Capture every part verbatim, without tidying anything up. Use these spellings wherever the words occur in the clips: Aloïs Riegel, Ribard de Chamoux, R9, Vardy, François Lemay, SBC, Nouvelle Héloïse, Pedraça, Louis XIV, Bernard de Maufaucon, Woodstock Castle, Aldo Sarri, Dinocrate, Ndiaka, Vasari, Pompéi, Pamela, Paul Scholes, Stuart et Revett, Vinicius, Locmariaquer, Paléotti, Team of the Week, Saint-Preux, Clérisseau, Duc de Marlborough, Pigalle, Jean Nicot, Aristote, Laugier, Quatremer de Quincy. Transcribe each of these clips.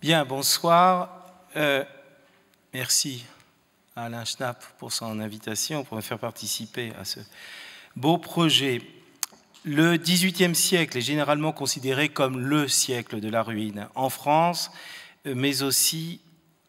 Bien, bonsoir. Euh, merci à Alain Schnapp pour son invitation, pour me faire participer à ce beau projet. Le dix-huitième siècle est généralement considéré comme le siècle de la ruine, en France, mais aussi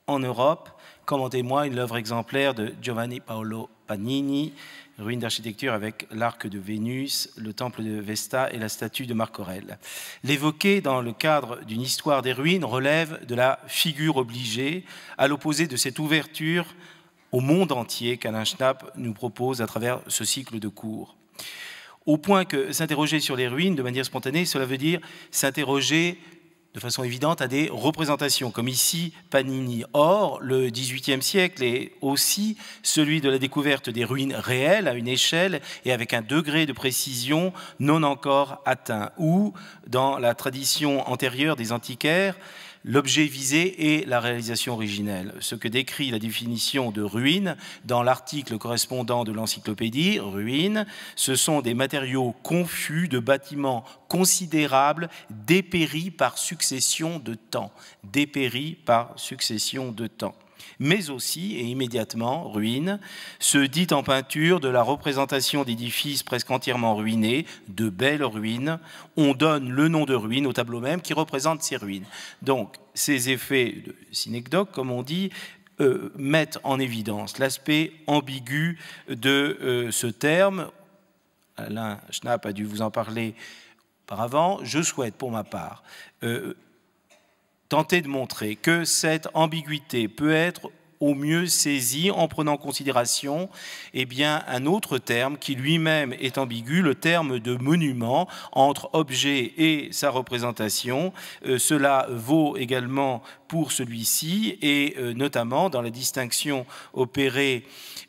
en Europe, comme en témoigne l'œuvre exemplaire de Giovanni Paolo Panini, ruines d'architecture avec l'arc de Vénus, le temple de Vesta et la statue de Marc Aurèle. L'évoquer dans le cadre d'une histoire des ruines relève de la figure obligée, à l'opposé de cette ouverture au monde entier qu'Alain Schnapp nous propose à travers ce cycle de cours. Au point que s'interroger sur les ruines de manière spontanée, cela veut dire s'interroger de façon évidente à des représentations, comme ici Panini. Or, le dix-huitième siècle est aussi celui de la découverte des ruines réelles à une échelle et avec un degré de précision non encore atteint, où, dans la tradition antérieure des antiquaires, l'objet visé est la réalisation originelle, ce que décrit la définition de ruine dans l'article correspondant de l'encyclopédie. Ruines, ce sont des matériaux confus de bâtiments considérables dépéris par succession de temps, dépéris par succession de temps. Mais aussi, et immédiatement, ruine, se dit en peinture de la représentation d'édifices presque entièrement ruinés, de belles ruines. On donne le nom de ruine au tableau même qui représente ces ruines. Donc, ces effets de synecdoque, comme on dit, euh, mettent en évidence l'aspect ambigu de euh, ce terme. Alain Schnapp a dû vous en parler auparavant. Je souhaite, pour ma part, euh, tenter de montrer que cette ambiguïté peut être au mieux saisie en prenant en considération eh bien, un autre terme qui lui-même est ambigu, le terme de monument entre objet et sa représentation. Euh, cela vaut également pour celui-ci et euh, notamment dans la distinction opérée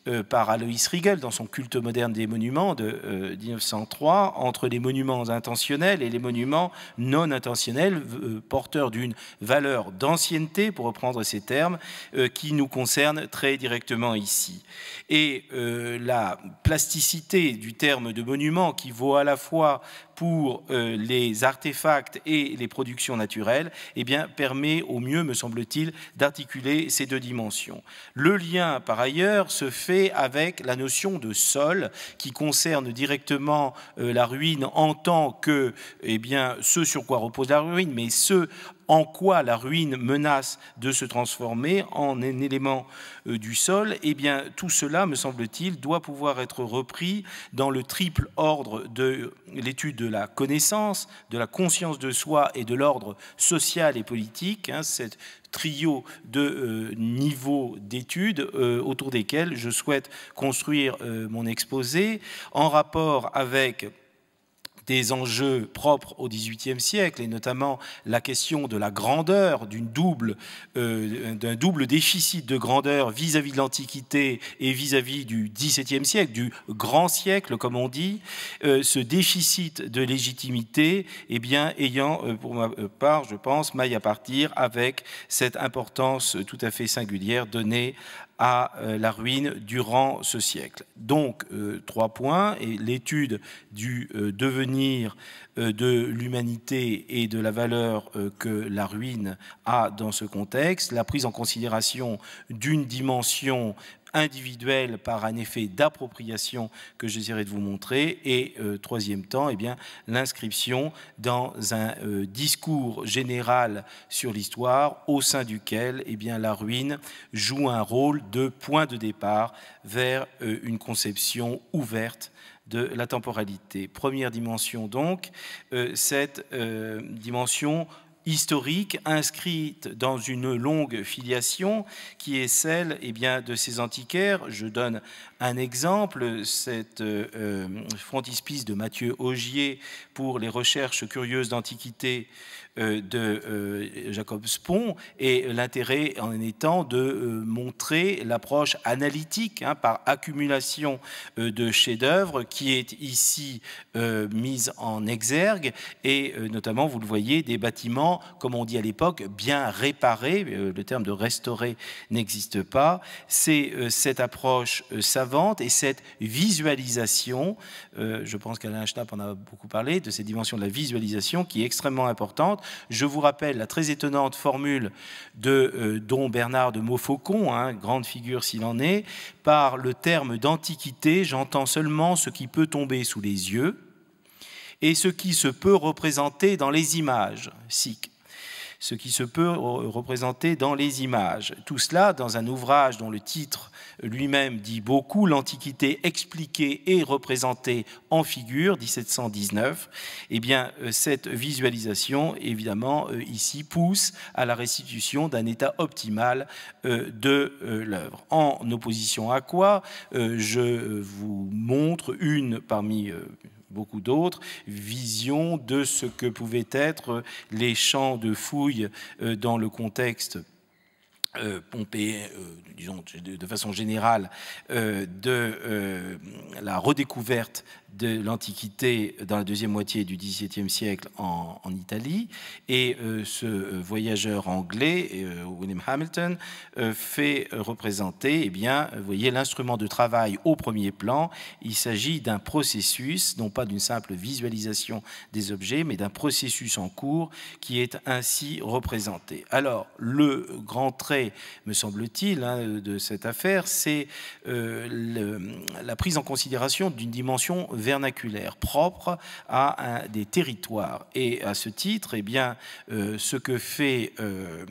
euh, par Aloïs Riegel dans son culte moderne des monuments de euh, mille neuf cent trois entre les monuments intentionnels et les monuments non intentionnels euh, porteurs d'une valeur d'ancienneté, pour reprendre ces termes, euh, qui nous concerne très directement ici. Et euh, la plasticité du terme de monument qui vaut à la fois pour euh, les artefacts et les productions naturelles, eh bien, permet au mieux, me semble-t-il, d'articuler ces deux dimensions. Le lien, par ailleurs, se fait avec la notion de sol, qui concerne directement euh, la ruine en tant que, eh bien, ce sur quoi repose la ruine, mais ce en quoi la ruine menace de se transformer en un élément euh, du sol. Eh bien, tout cela, me semble-t-il, doit pouvoir être repris dans le triple ordre de l'étude de la connaissance, de la conscience de soi et de l'ordre social et politique, hein, cette trio de euh, niveaux d'études euh, autour desquels je souhaite construire euh, mon exposé en rapport avec des enjeux propres au dix-huitième siècle et notamment la question de la grandeur, d'un double, euh, d'un double déficit de grandeur vis-à-vis de l'Antiquité et vis-à-vis du dix-septième siècle, du grand siècle comme on dit, euh, ce déficit de légitimité eh bien, ayant pour ma part, je pense, maille à partir avec cette importance tout à fait singulière donnée à la ruine durant ce siècle. Donc, euh, trois points, et l'étude du euh, devenir euh, de l'humanité et de la valeur euh, que la ruine a dans ce contexte, la prise en considération d'une dimension individuelle par un effet d'appropriation que j'essaierai de vous montrer, et euh, troisième temps, eh bien, l'inscription dans un euh, discours général sur l'histoire au sein duquel eh bien, la ruine joue un rôle de point de départ vers euh, une conception ouverte de la temporalité. Première dimension donc, euh, cette euh, dimension historique, inscrite dans une longue filiation qui est celle eh bien, de ces antiquaires. Je donne un exemple, cette euh, frontispice de Mathieu Augier pour les recherches curieuses d'antiquité euh, de euh, Jacob Spon, et l'intérêt en étant de euh, montrer l'approche analytique hein, par accumulation euh, de chefs-d'œuvre qui est ici euh, mise en exergue, et euh, notamment, vous le voyez, des bâtiments vraiment, comme on dit à l'époque, bien réparé. Le terme de restaurer n'existe pas. C'est euh, cette approche euh, savante et cette visualisation, euh, je pense qu'Alain Schnapp en a beaucoup parlé, de cette dimension de la visualisation qui est extrêmement importante. Je vous rappelle la très étonnante formule de euh, don Bernard de Maufaucon, hein, grande figure s'il en est, par le terme d'antiquité, j'entends seulement ce qui peut tomber sous les yeux et ce qui se peut représenter dans les images, sic. Ce qui se peut représenter dans les images. Tout cela dans un ouvrage dont le titre lui-même dit beaucoup, l'Antiquité expliquée et représentée en figure, mille sept cent dix-neuf. Eh bien, cette visualisation, évidemment, ici, pousse à la restitution d'un état optimal de l'œuvre. En opposition à quoi? Je vous montre une parmi beaucoup d'autres visions de ce que pouvaient être les champs de fouilles dans le contexte Euh, pompéen, euh, disons de, de façon générale, euh, de euh, la redécouverte de l'Antiquité dans la deuxième moitié du dix-septième siècle en, en Italie. Et euh, ce voyageur anglais, euh, William Hamilton, euh, fait représenter, eh bien, vous voyez, l'instrument de travail au premier plan. Il s'agit d'un processus, non pas d'une simple visualisation des objets, mais d'un processus en cours qui est ainsi représenté. Alors, le grand trait, me semble-t-il, hein, de cette affaire, c'est euh, la prise en considération d'une dimension vernaculaire propre à un, des territoires. Et à ce titre, eh bien, euh, ce que fait euh,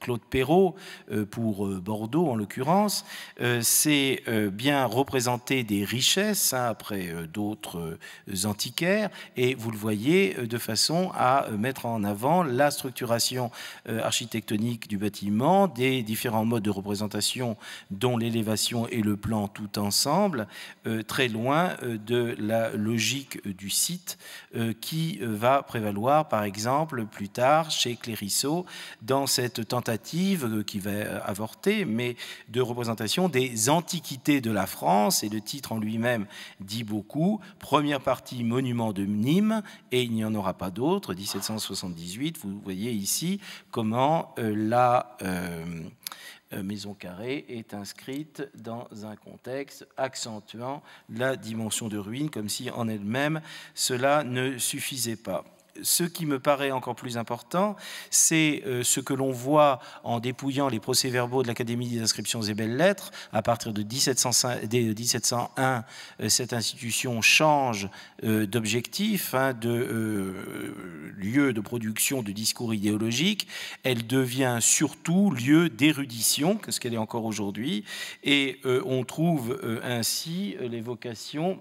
Claude Perrault euh, pour euh, Bordeaux, en l'occurrence, euh, c'est euh, bien représenter des richesses, hein, après euh, d'autres euh, antiquaires, et vous le voyez, euh, de façon à euh, mettre en avant la structuration euh, architectonique du bâtiment, des différents modes de représentation dont l'élévation et le plan tout ensemble, euh, très loin euh, de la logique du site euh, qui va prévaloir par exemple plus tard chez Clérisseau dans cette tentative euh, qui va avorter, mais de représentation des antiquités de la France, et le titre en lui-même dit beaucoup, première partie monument de Nîmes et il n'y en aura pas d'autre, mille sept cent soixante-dix-huit, vous voyez ici comment euh, la euh, maison carrée est inscrite dans un contexte accentuant la dimension de ruine, comme si en elle-même cela ne suffisait pas. Ce qui me paraît encore plus important, c'est ce que l'on voit en dépouillant les procès-verbaux de l'Académie des inscriptions et belles-lettres. À partir de mille sept cent un, cette institution change d'objectif, de lieu de production de discours idéologiques. Elle devient surtout lieu d'érudition, ce qu'elle est encore aujourd'hui, et on trouve ainsi l'évocation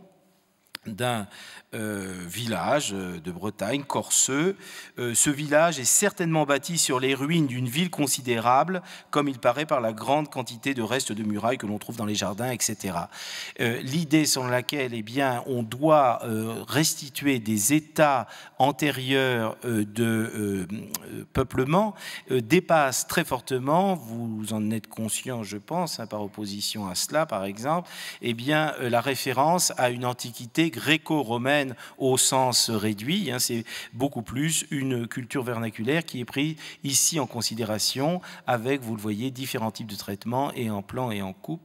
d'un euh, village de Bretagne, Corseux. Euh, ce village est certainement bâti sur les ruines d'une ville considérable, comme il paraît par la grande quantité de restes de murailles que l'on trouve dans les jardins, et cetera. Euh, L'idée selon laquelle, eh bien, on doit euh, restituer des états antérieurs euh, de euh, peuplement euh, dépasse très fortement, vous en êtes conscient, je pense, hein, par opposition à cela, par exemple, eh bien, euh, la référence à une antiquité gréco-romaine au sens réduit, hein, c'est beaucoup plus une culture vernaculaire qui est prise ici en considération avec, vous le voyez, différents types de traitements et en plan et en coupe,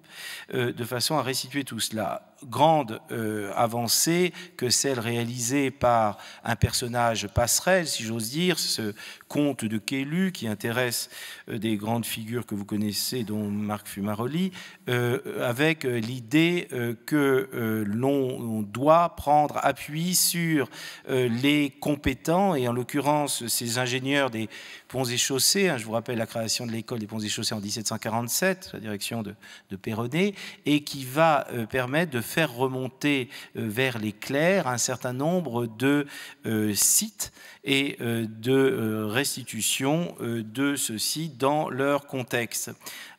euh, de façon à restituer tout cela. Grande euh, avancée que celle réalisée par un personnage passerelle, si j'ose dire, ce comte de Quélu qui intéresse euh, des grandes figures que vous connaissez, dont Marc Fumaroli, euh, avec l'idée euh, que euh, l'on doit prendre appui sur euh, les compétents, et en l'occurrence ces ingénieurs des ponts et chaussées, hein, je vous rappelle la création de l'école des ponts et chaussées en mille sept cent quarante-sept, la direction de, de Perronnet, et qui va euh, permettre de faire remonter vers les clercs un certain nombre de euh, sites et euh, de restitution euh, de ceux-ci dans leur contexte.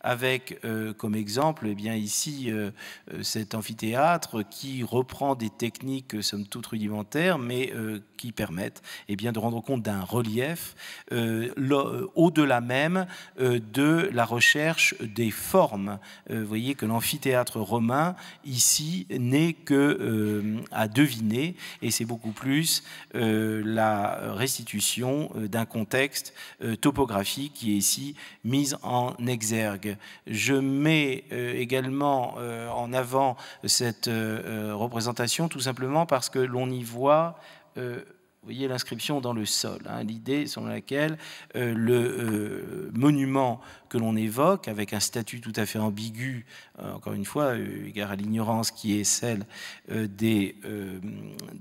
avec euh, comme exemple, eh bien ici, euh, cet amphithéâtre qui reprend des techniques euh, somme toute rudimentaires, mais euh, qui permettent eh bien, de rendre compte d'un relief euh, au-delà même euh, de la recherche des formes. Euh, vous voyez que l'amphithéâtre romain, ici, n'est que euh, à deviner, et c'est beaucoup plus euh, la restitution d'un contexte euh, topographique qui est ici mise en exergue. Je mets euh, également euh, en avant cette euh, représentation tout simplement parce que l'on y voit... Euh, vous voyez l'inscription dans le sol, hein, l'idée selon laquelle euh, le euh, monument que l'on évoque, avec un statut tout à fait ambigu, euh, encore une fois, euh, égard à l'ignorance qui est celle euh, des, euh,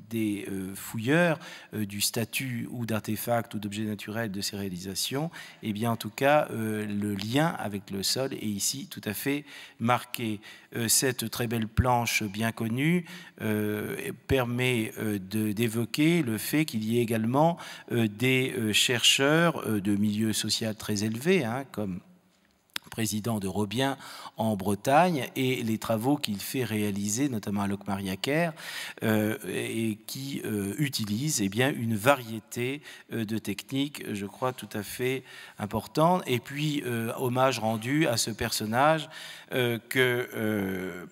des euh, fouilleurs, euh, du statut ou d'artefact ou d'objet naturel de ces réalisations, et bien en tout cas, euh, le lien avec le sol est ici tout à fait marqué. Euh, cette très belle planche bien connue euh, permet euh, d'évoquer le fait qu'il y ait également euh, des euh, chercheurs euh, de milieu social très élevé, hein, comme Président de Robien en Bretagne, et les travaux qu'il fait réaliser, notamment à Locmariaquer, euh, et qui euh, utilise eh bien, une variété euh, de techniques, je crois, tout à fait importantes. Et puis, euh, hommage rendu à ce personnage euh, que... Euh,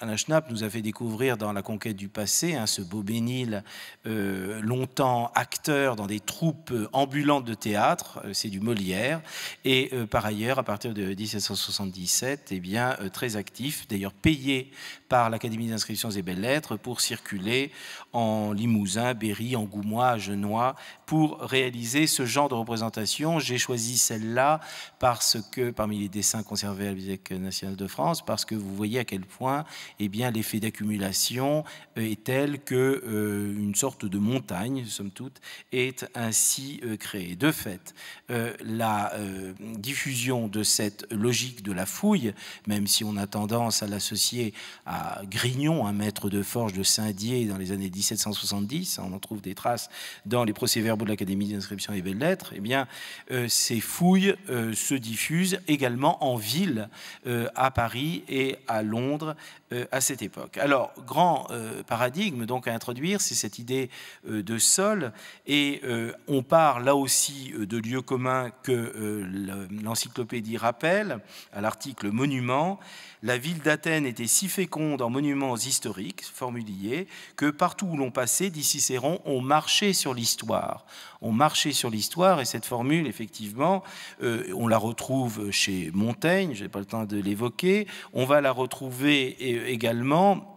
Alain Schnapp nous a fait découvrir dans La Conquête du Passé, hein, ce beau bénil, euh, longtemps acteur dans des troupes ambulantes de théâtre, c'est du Molière, et euh, par ailleurs, à partir de mille sept cent soixante-dix-sept, eh bien, euh, très actif, d'ailleurs payé par l'Académie d'Inscriptions et Belles-Lettres pour circuler en Limousin, Berry, Angoumois, Genois, pour réaliser ce genre de représentation. J'ai choisi celle-là parce que, parmi les dessins conservés à la Bibliothèque nationale de France, parce que vous voyez à quel point... Eh bien, l'effet d'accumulation est tel que euh, une sorte de montagne, somme toute, est ainsi euh, créée. De fait, euh, la euh, diffusion de cette logique de la fouille, même si on a tendance à l'associer à Grignon, un maître de forge de Saint-Dié dans les années mille sept cent soixante-dix, on en trouve des traces dans les procès-verbaux de l'Académie d'Inscription et Belles-Lettres, eh bien, euh, ces fouilles euh, se diffusent également en ville, euh, à Paris et à Londres, Euh, à cette époque. Alors, grand euh, paradigme donc à introduire, c'est cette idée euh, de sol, et euh, on part là aussi euh, de lieux communs que euh, l'encyclopédie rappelle, à l'article « Monuments ». La ville d'Athènes était si féconde en monuments historiques, formuliers, que partout où l'on passait, dit Cicéron, on marchait sur l'histoire. On marchait sur l'histoire, et cette formule, effectivement, euh, on la retrouve chez Montaigne, je n'ai pas le temps de l'évoquer, on va la retrouver également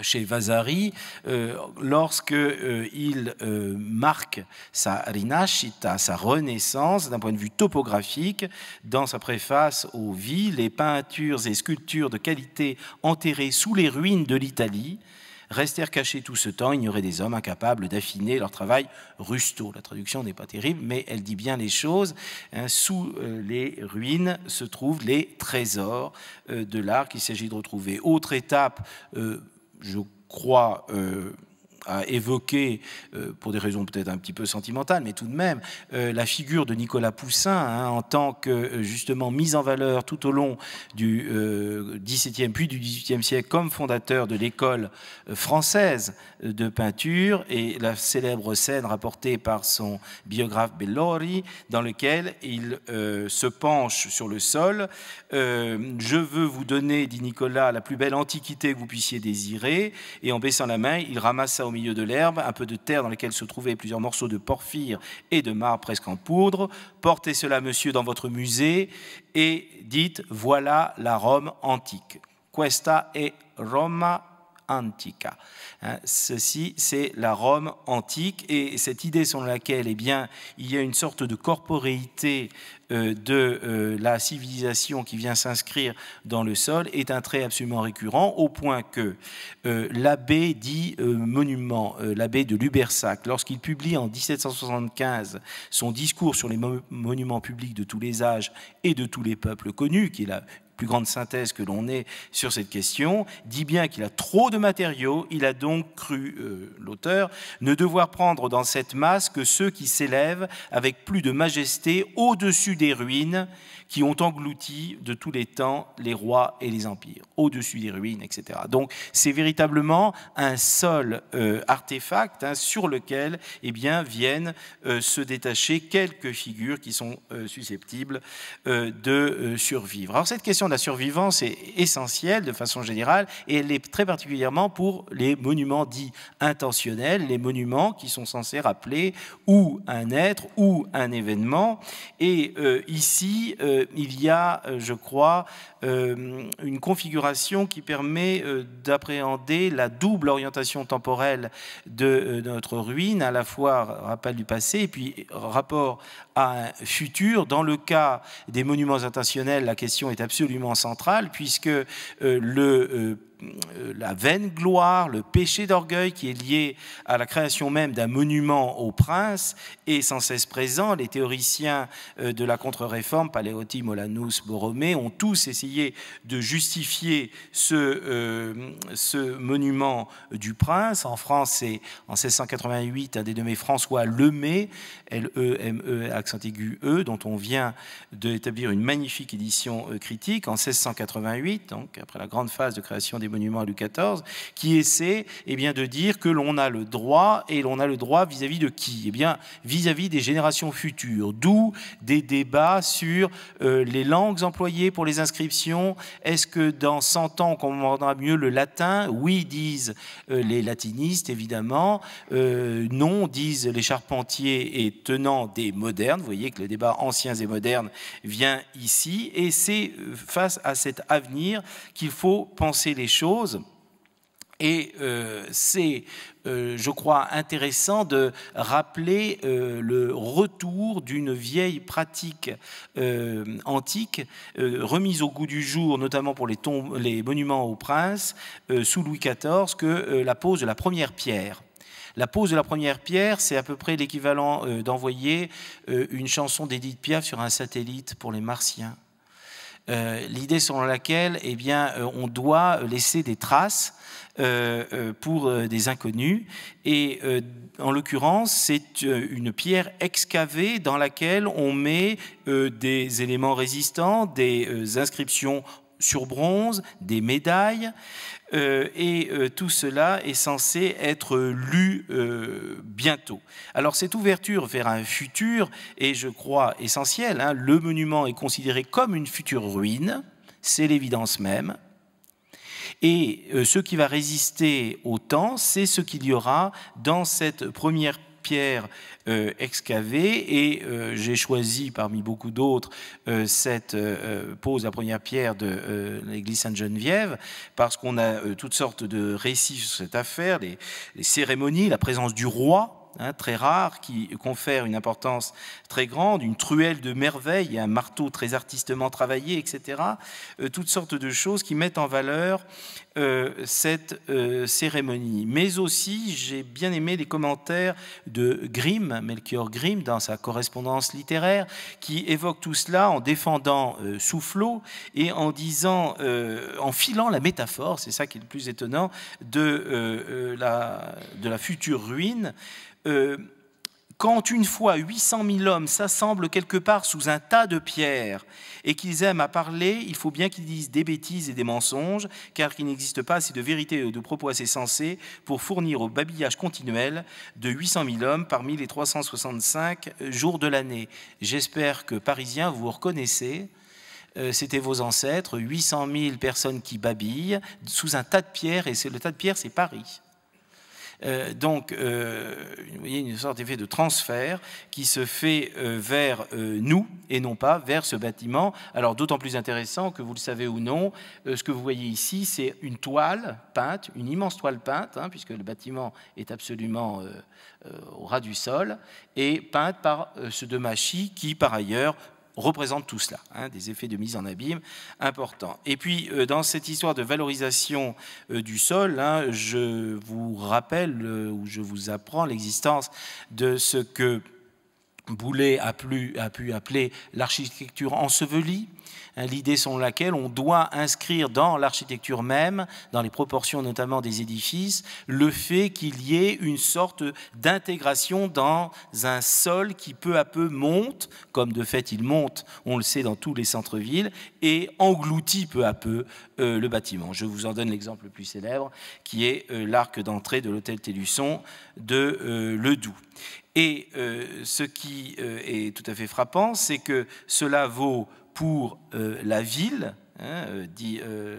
chez Vasari, euh, lorsque euh, il euh, marque sa rinascita, sa renaissance d'un point de vue topographique, dans sa préface aux villes, les peintures et sculptures de qualité enterrées sous les ruines de l'Italie restèrent cachés tout ce temps, ignorés des hommes, incapables d'affiner leur travail rusto. La traduction n'est pas terrible, mais elle dit bien les choses. Hein, sous euh, les ruines se trouvent les trésors euh, de l'art qu'il s'agit de retrouver. Autre étape, euh, je crois... Euh à évoquer, euh, pour des raisons peut-être un petit peu sentimentales, mais tout de même, euh, la figure de Nicolas Poussin, hein, en tant que, justement, mise en valeur tout au long du euh, dix-septième puis du dix-huitième siècle comme fondateur de l'école française de peinture, et la célèbre scène rapportée par son biographe Bellori, dans lequel il euh, se penche sur le sol. Euh, « Je veux vous donner, dit Nicolas, la plus belle antiquité que vous puissiez désirer », et en baissant la main, il ramassa au milieu de l'herbe un peu de terre dans laquelle se trouvaient plusieurs morceaux de porphyre et de marbre presque en poudre. Portez cela, monsieur, dans votre musée et dites « Voilà la Rome antique ». « Questa è Roma antica ». Ceci, c'est la Rome antique, et cette idée selon laquelle eh bien, il y a une sorte de corporéité de la civilisation qui vient s'inscrire dans le sol est un trait absolument récurrent, au point que euh, l'abbé dit euh, monument, euh, l'abbé de Lubersac, lorsqu'il publie en mille sept cent soixante-quinze son discours sur les monuments publics de tous les âges et de tous les peuples connus, qu'il a plus grande synthèse que l'on ait sur cette question, dit bien qu'il a trop de matériaux, il a donc cru, euh, l'auteur, ne devoir prendre dans cette masse que ceux qui s'élèvent avec plus de majesté au-dessus des ruines qui ont englouti de tous les temps les rois et les empires, au-dessus des ruines, et cetera. Donc c'est véritablement un seul euh, artefact hein, sur lequel eh bien, viennent euh, se détacher quelques figures qui sont euh, susceptibles euh, de euh, survivre. Alors cette question de la survivance est essentielle de façon générale et elle est très particulièrement pour les monuments dits intentionnels, les monuments qui sont censés rappeler ou un être ou un événement. Et euh, ici, euh, il y a, je crois, euh, une configuration qui permet euh, d'appréhender la double orientation temporelle de, euh, de notre ruine, à la fois rappel du passé et puis rapport à un futur. Dans le cas des monuments intentionnels, la question est absolument centrale puisque euh, le euh, la vaine gloire, le péché d'orgueil qui est lié à la création même d'un monument au prince est sans cesse présent. Les théoriciens de la contre-réforme, Paléotti, Molanus, Borromée, ont tous essayé de justifier ce, euh, ce monument du prince. En France, c'est en mille six cent quatre-vingt-huit un des nommés François Lemay, L E M E, accent aigu E, dont on vient d'établir une magnifique édition critique en mille six cent quatre-vingt-huit, donc après la grande phase de création des monuments à Louis quatorze, qui essaie eh bien, de dire que l'on a le droit, et l'on a le droit vis-à-vis de qui ? Eh bien, vis-à-vis des générations futures, d'où des débats sur euh, les langues employées pour les inscriptions. Est-ce que dans cent ans, on comprendra mieux le latin ? Oui, disent euh, les latinistes, évidemment. Euh, non, disent les charpentiers et tenants des modernes. Vous voyez que le débat anciens et modernes vient ici, et c'est face à cet avenir qu'il faut penser les choses. Et euh, c'est, euh, je crois, intéressant de rappeler euh, le retour d'une vieille pratique euh, antique, euh, remise au goût du jour, notamment pour les, tombes, les monuments aux princes, euh, sous Louis quatorze, que euh, la pose de la première pierre. La pose de la première pierre, c'est à peu près l'équivalent euh, d'envoyer euh, une chanson d'Édith Piaf sur un satellite pour les Martiens. Euh, l'idée selon laquelle eh bien, euh, on doit laisser des traces euh, euh, pour euh, des inconnus. Et euh, en l'occurrence, c'est euh, une pierre excavée dans laquelle on met euh, des éléments résistants, des euh, inscriptions sur bronze, des médailles. Euh, et euh, tout cela est censé être lu euh, bientôt. Alors cette ouverture vers un futur est, je crois, essentielle. Hein. Le monument est considéré comme une future ruine, c'est l'évidence même. Et euh, ce qui va résister au temps, c'est ce qu'il y aura dans cette première pierre euh, excavée. Et euh, j'ai choisi parmi beaucoup d'autres euh, cette euh, pose, la première pierre de euh, l'église Sainte-Geneviève, parce qu'on a euh, toutes sortes de récits sur cette affaire, les, les cérémonies, la présence du roi, hein, très rare, qui confère une importance très grande, une truelle de merveille, un marteau très artistement travaillé, et cetera. Euh, toutes sortes de choses qui mettent en valeur euh, cette euh, cérémonie. Mais aussi, j'ai bien aimé les commentaires de Grimm, Melchior Grimm, dans sa correspondance littéraire, qui évoque tout cela en défendant euh, Soufflot et en disant, euh, en filant la métaphore, c'est ça qui est le plus étonnant, de, euh, la, de la future ruine. Euh, quand une fois huit cent mille hommes s'assemblent quelque part sous un tas de pierres et qu'ils aiment à parler, il faut bien qu'ils disent des bêtises et des mensonges, car il n'existe pas assez de vérité ou de propos assez sensés pour fournir au babillage continuel de huit cent mille hommes parmi les trois cent soixante-cinq jours de l'année. J'espère que, Parisiens, vous vous reconnaissez. C'était vos ancêtres, huit cent mille personnes qui babillent sous un tas de pierres, et le tas de pierres, c'est Paris. Euh, donc, euh, vous voyez, une sorte d'effet de transfert qui se fait euh, vers euh, nous et non pas vers ce bâtiment. Alors, d'autant plus intéressant que, vous le savez ou non, euh, ce que vous voyez ici, c'est une toile peinte, une immense toile peinte, hein, puisque le bâtiment est absolument euh, euh, au ras du sol, et peinte par euh, ce Demachy qui, par ailleurs, représente tout cela, hein, des effets de mise en abîme importants. Et puis, euh, dans cette histoire de valorisation euh, du sol, hein, je vous rappelle, euh, ou je vous apprends l'existence de ce que Boulay a, plu, a pu appeler l'architecture ensevelie, l'idée selon laquelle on doit inscrire dans l'architecture même, dans les proportions notamment des édifices, le fait qu'il y ait une sorte d'intégration dans un sol qui peu à peu monte, comme de fait il monte, on le sait, dans tous les centres-villes, et engloutit peu à peu euh, le bâtiment. Je vous en donne l'exemple le plus célèbre, qui est euh, l'arc d'entrée de l'hôtel Télusson de euh, Ledoux. Et euh, ce qui euh, est tout à fait frappant, c'est que cela vaut pour euh, la ville, hein, euh, dit euh,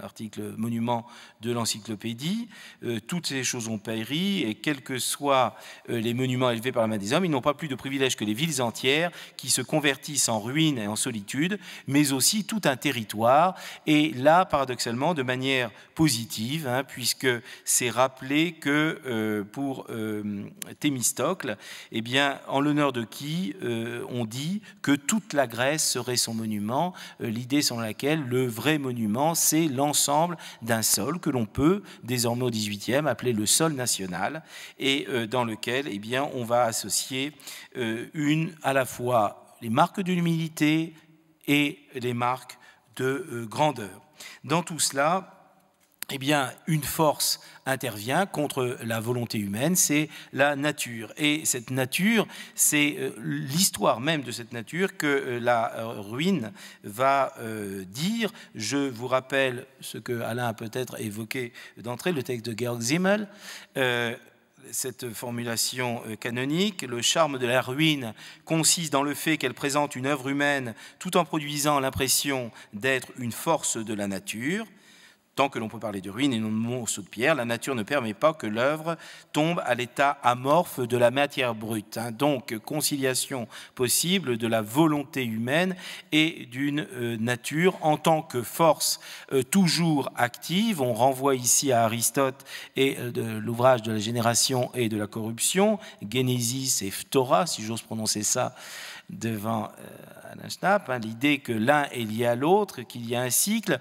l'article monument de l'encyclopédie, euh, toutes ces choses ont péri, et quels que soient euh, les monuments élevés par la main des hommes, ils n'ont pas plus de privilèges que les villes entières qui se convertissent en ruines et en solitude, mais aussi tout un territoire, et là, paradoxalement, de manière positive, hein, puisque c'est rappelé que euh, pour euh, Thémistocle, eh bien, en l'honneur de qui euh, on dit que toute la Grèce serait son monument, euh, l'idée selon laquelle le vrai monument, c'est l'ensemble d'un sol que l'on peut désormais au dix-huitième appeler le sol national, et euh, dans lequel, eh bien, on va associer euh, une à la fois les marques de l'humilité et les marques de euh, grandeur. Dans tout cela, eh bien, une force intervient contre la volonté humaine, c'est la nature. Et cette nature, c'est l'histoire même de cette nature que la ruine va dire. Je vous rappelle ce que Alain a peut-être évoqué d'entrée, le texte de Georg Simmel. Euh, Cette formulation canonique, le charme de la ruine consiste dans le fait qu'elle présente une œuvre humaine tout en produisant l'impression d'être une force de la nature. Tant que l'on peut parler de ruines et non de morceaux de pierre, la nature ne permet pas que l'œuvre tombe à l'état amorphe de la matière brute. Donc, conciliation possible de la volonté humaine et d'une nature en tant que force toujours active. On renvoie ici à Aristote et l'ouvrage de la génération et de la corruption, Genesis et Phthora, si j'ose prononcer ça devant Alain Schnapp, hein, l'idée que l'un est lié à l'autre, qu'il y a un cycle,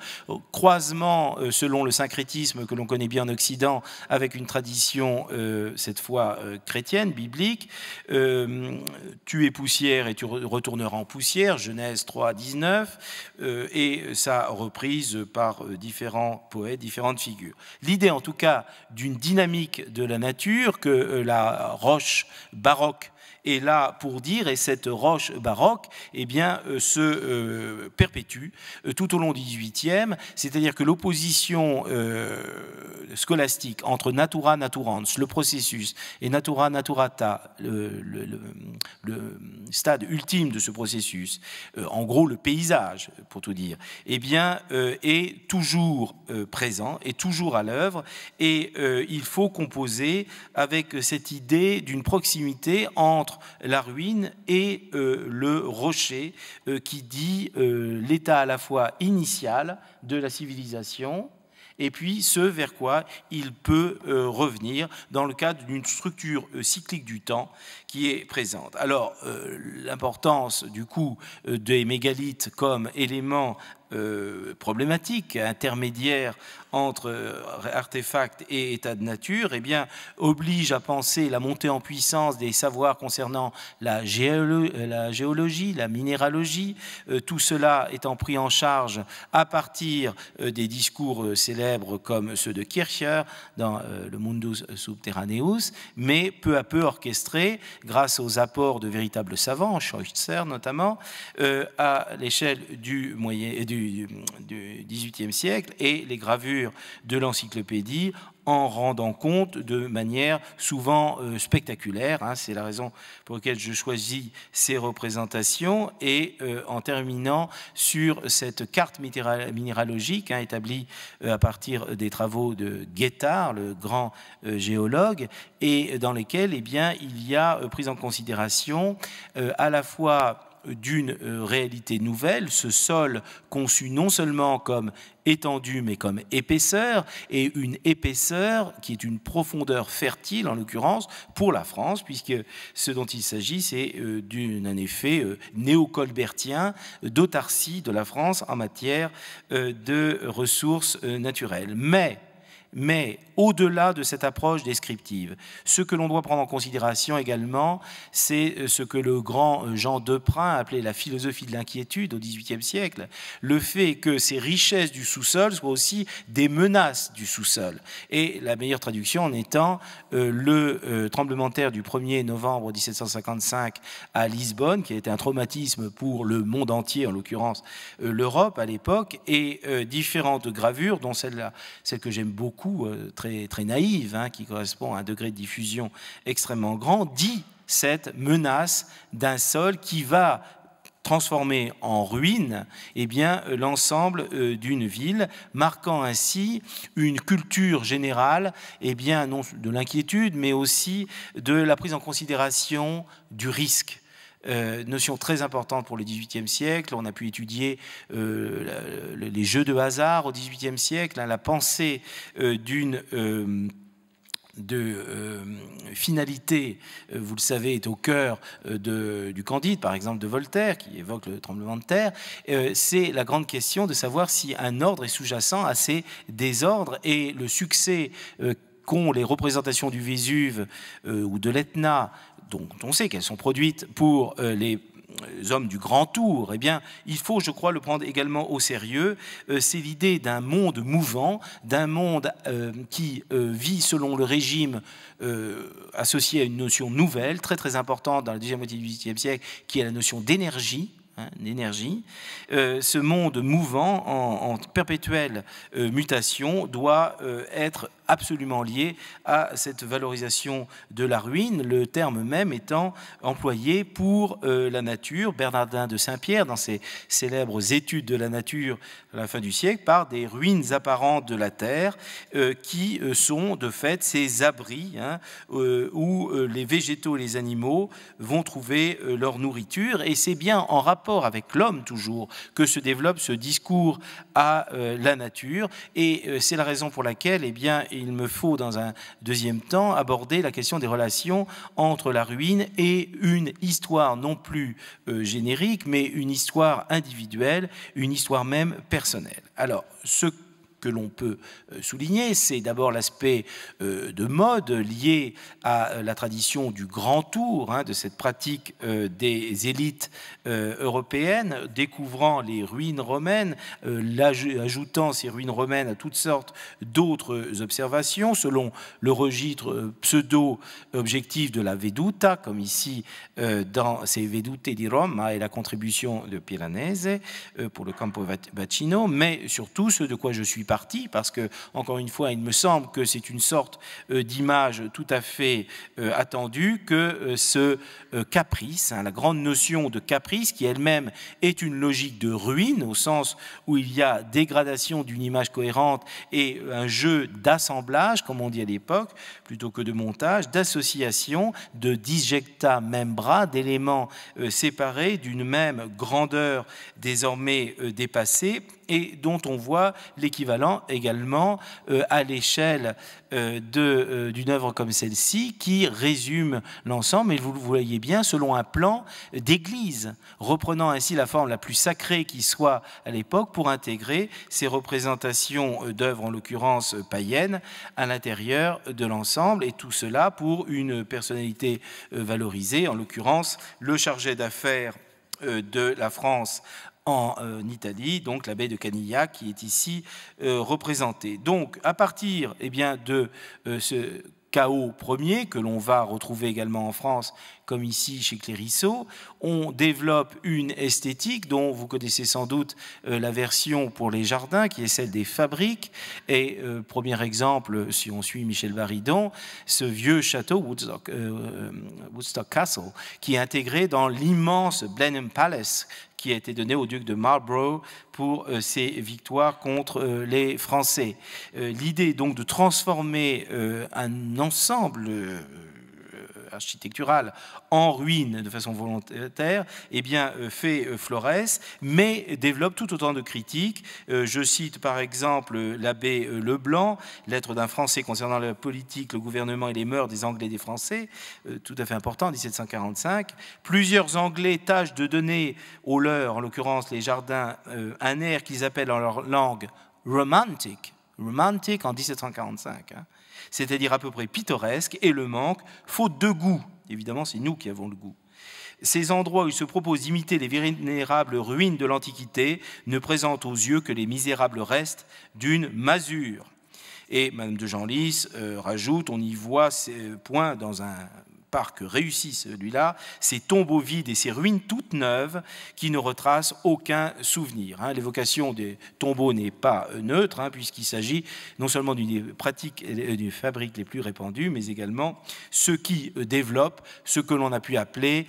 croisement euh, selon le syncrétisme que l'on connaît bien en Occident, avec une tradition euh, cette fois euh, chrétienne, biblique, euh, tu es poussière et tu retourneras en poussière, Genèse trois, dix-neuf, euh, et sa reprise par euh, différents poètes, différentes figures. L'idée en tout cas d'une dynamique de la nature que euh, la roche baroque et là pour dire, et cette roche baroque, eh bien, euh, se euh, perpétue euh, tout au long du dix-huitième, c'est-à-dire que l'opposition euh, scolastique entre natura naturans, le processus, et natura naturata, le, le, le, le stade ultime de ce processus, euh, en gros le paysage, pour tout dire, eh bien, euh, est toujours euh, présent, est toujours à l'œuvre, et euh, il faut composer avec cette idée d'une proximité entre la ruine et euh, le rocher euh, qui dit euh, l'état à la fois initial de la civilisation et puis ce vers quoi il peut euh, revenir dans le cadre d'une structure euh, cyclique du temps qui est présente. Alors euh, l'importance du coup euh, des mégalithes comme élément Euh, problématique, intermédiaire entre euh, artefacts et état de nature, eh bien, oblige à penser la montée en puissance des savoirs concernant la, géolo la géologie, la minéralogie, euh, tout cela étant pris en charge à partir euh, des discours euh, célèbres comme ceux de Kircher dans euh, le Mundus Subterraneus, mais peu à peu orchestré grâce aux apports de véritables savants, Schweitzer notamment, euh, à l'échelle du moyen du du dix-huitième siècle et les gravures de l'encyclopédie en rendant compte de manière souvent euh, spectaculaire, hein, c'est la raison pour laquelle je choisis ces représentations, et euh, en terminant sur cette carte minéralogique hein, établie euh, à partir des travaux de Guettard, le grand euh, géologue, et dans lesquels eh bien, il y a euh, prise en considération euh, à la fois d'une réalité nouvelle, ce sol conçu non seulement comme étendue mais comme épaisseur, et une épaisseur qui est une profondeur fertile en l'occurrence pour la France, puisque ce dont il s'agit c'est d'un effet néo-colbertien d'autarcie de la France en matière de ressources naturelles. Mais Mais au-delà de cette approche descriptive, ce que l'on doit prendre en considération également, c'est ce que le grand Jean Deprin appelait la philosophie de l'inquiétude au dix-huitième siècle, le fait que ces richesses du sous-sol soient aussi des menaces du sous-sol. Et la meilleure traduction en étant euh, le euh, tremblement de terre du premier novembre mille sept cent cinquante-cinq à Lisbonne, qui a été un traumatisme pour le monde entier, en l'occurrence euh, l'Europe à l'époque, et euh, différentes gravures, dont celle-là, celle que j'aime beaucoup, très, très naïve, hein, qui correspond à un degré de diffusion extrêmement grand, dit cette menace d'un sol qui va transformer en ruine eh bien l'ensemble euh, d'une ville, marquant ainsi une culture générale eh bien, non de l'inquiétude, mais aussi de la prise en considération du risque. Euh, notion très importante pour le dix-huitième siècle. On a pu étudier euh, la, les jeux de hasard au dix-huitième siècle, hein, la pensée euh, d'une euh, de euh, finalité, euh, vous le savez, est au cœur euh, de, du Candide, par exemple, de Voltaire, qui évoque le tremblement de terre. Euh, c'est la grande question de savoir si un ordre est sous-jacent à ces désordres, et le succès euh, qu'ont les représentations du Vésuve euh, ou de l'Etna, dont on sait qu'elles sont produites pour les hommes du Grand Tour, eh bien, il faut, je crois, le prendre également au sérieux. C'est l'idée d'un monde mouvant, d'un monde qui vit selon le régime associé à une notion nouvelle, très très importante dans la deuxième moitié du dix-huitième siècle, qui est la notion d'énergie. L'énergie, euh, ce monde mouvant en, en perpétuelle euh, mutation doit euh, être absolument lié à cette valorisation de la ruine, le terme même étant employé pour euh, la nature. Bernardin de Saint-Pierre, dans ses célèbres études de la nature à la fin du siècle, parle des ruines apparentes de la terre euh, qui sont de fait ces abris hein, euh, où euh, les végétaux et les animaux vont trouver euh, leur nourriture, et c'est bien en rapport avec l'homme toujours que se développe ce discours à euh, la nature, et euh, c'est la raison pour laquelle eh bien, il me faut dans un deuxième temps aborder la question des relations entre la ruine et une histoire non plus euh, générique, mais une histoire individuelle, une histoire même personnelle. Alors, ce que l'on peut souligner, c'est d'abord l'aspect de mode lié à la tradition du grand tour, hein, de cette pratique des élites européennes, découvrant les ruines romaines, ajoutant ces ruines romaines à toutes sortes d'autres observations, selon le registre pseudo-objectif de la Veduta, comme ici dans ces Vedute di Roma et la contribution de Piranese pour le Campo Vaccino, mais surtout ce de quoi je suis parti, parce que, encore une fois, il me semble que c'est une sorte euh, d'image tout à fait euh, attendue, que euh, ce euh, caprice, hein, la grande notion de caprice, qui elle-même est une logique de ruine, au sens où il y a dégradation d'une image cohérente et un jeu d'assemblage, comme on dit à l'époque, plutôt que de montage, d'association, de disjecta membra, d'éléments euh, séparés d'une même grandeur désormais euh, dépassée, et dont on voit l'équivalent également euh, à l'échelle euh, d'une euh, œuvre comme celle-ci, qui résume l'ensemble, et vous le voyez bien, selon un plan d'église, reprenant ainsi la forme la plus sacrée qui soit à l'époque, pour intégrer ces représentations d'œuvres, en l'occurrence païennes, à l'intérieur de l'ensemble, et tout cela pour une personnalité euh, valorisée, en l'occurrence le chargé d'affaires euh, de la France en euh, Italie, donc l'abbé de Canillac, qui est ici euh, représenté. Donc, à partir eh bien, de euh, ce chaos premier, que l'on va retrouver également en France, comme ici chez Clérisseau, on développe une esthétique dont vous connaissez sans doute euh, la version pour les jardins, qui est celle des fabriques. Et euh, premier exemple, si on suit Michel Varidon, ce vieux château, Woodstock, euh, Woodstock Castle, qui est intégré dans l'immense Blenheim Palace, qui a été donné au duc de Marlborough pour euh, ses victoires contre euh, les Français. Euh, L'idée donc de transformer euh, un ensemble euh, architectural en ruine de façon volontaire, eh bien, fait Flores, mais développe tout autant de critiques. Je cite par exemple l'abbé Leblanc, lettre d'un Français concernant la politique, le gouvernement et les mœurs des Anglais et des Français, tout à fait important, en mille sept cent quarante-cinq. Plusieurs Anglais tâchent de donner aux leurs, en l'occurrence les jardins, un air qu'ils appellent en leur langue romantique, romantic en dix-sept cent quarante-cinq, hein, c'est-à-dire à peu près pittoresque, et le manque, faute de goût. Évidemment, c'est nous qui avons le goût. Ces endroits où il se propose d'imiter les vénérables ruines de l'Antiquité ne présentent aux yeux que les misérables restes d'une masure. Et Madame de Genlis euh, rajoute, on y voit ces points dans un parc réussi, celui-là, ces tombeaux vides et ces ruines toutes neuves qui ne retracent aucun souvenir. Hein, l'évocation des tombeaux n'est pas neutre, hein, puisqu'il s'agit non seulement d'une des pratiques et des fabriques les plus répandues, mais également ceux qui développent ce que l'on a pu appeler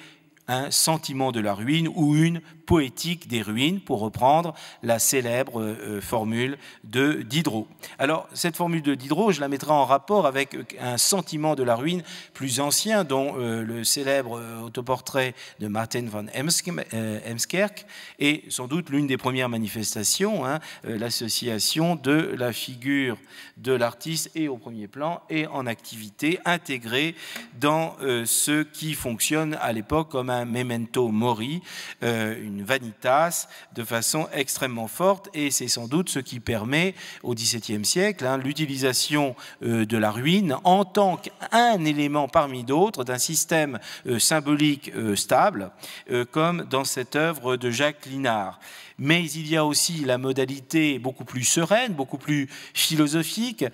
un sentiment de la ruine ou une poétique des ruines, pour reprendre la célèbre euh, formule de Diderot. Alors, cette formule de Diderot, je la mettrai en rapport avec un sentiment de la ruine plus ancien, dont euh, le célèbre euh, autoportrait de Martin van Heemskerk est sans doute l'une des premières manifestations, hein, euh, l'association de la figure de l'artiste et au premier plan et en activité intégrée dans euh, ce qui fonctionne à l'époque comme un memento mori, euh, une vanitas, de façon extrêmement forte, et c'est sans doute ce qui permet au XVIIe siècle, hein, l'utilisation euh, de la ruine en tant qu'un élément parmi d'autres d'un système euh, symbolique euh, stable, euh, comme dans cette œuvre de Jacques Linard. Mais il y a aussi la modalité beaucoup plus sereine, beaucoup plus philosophique,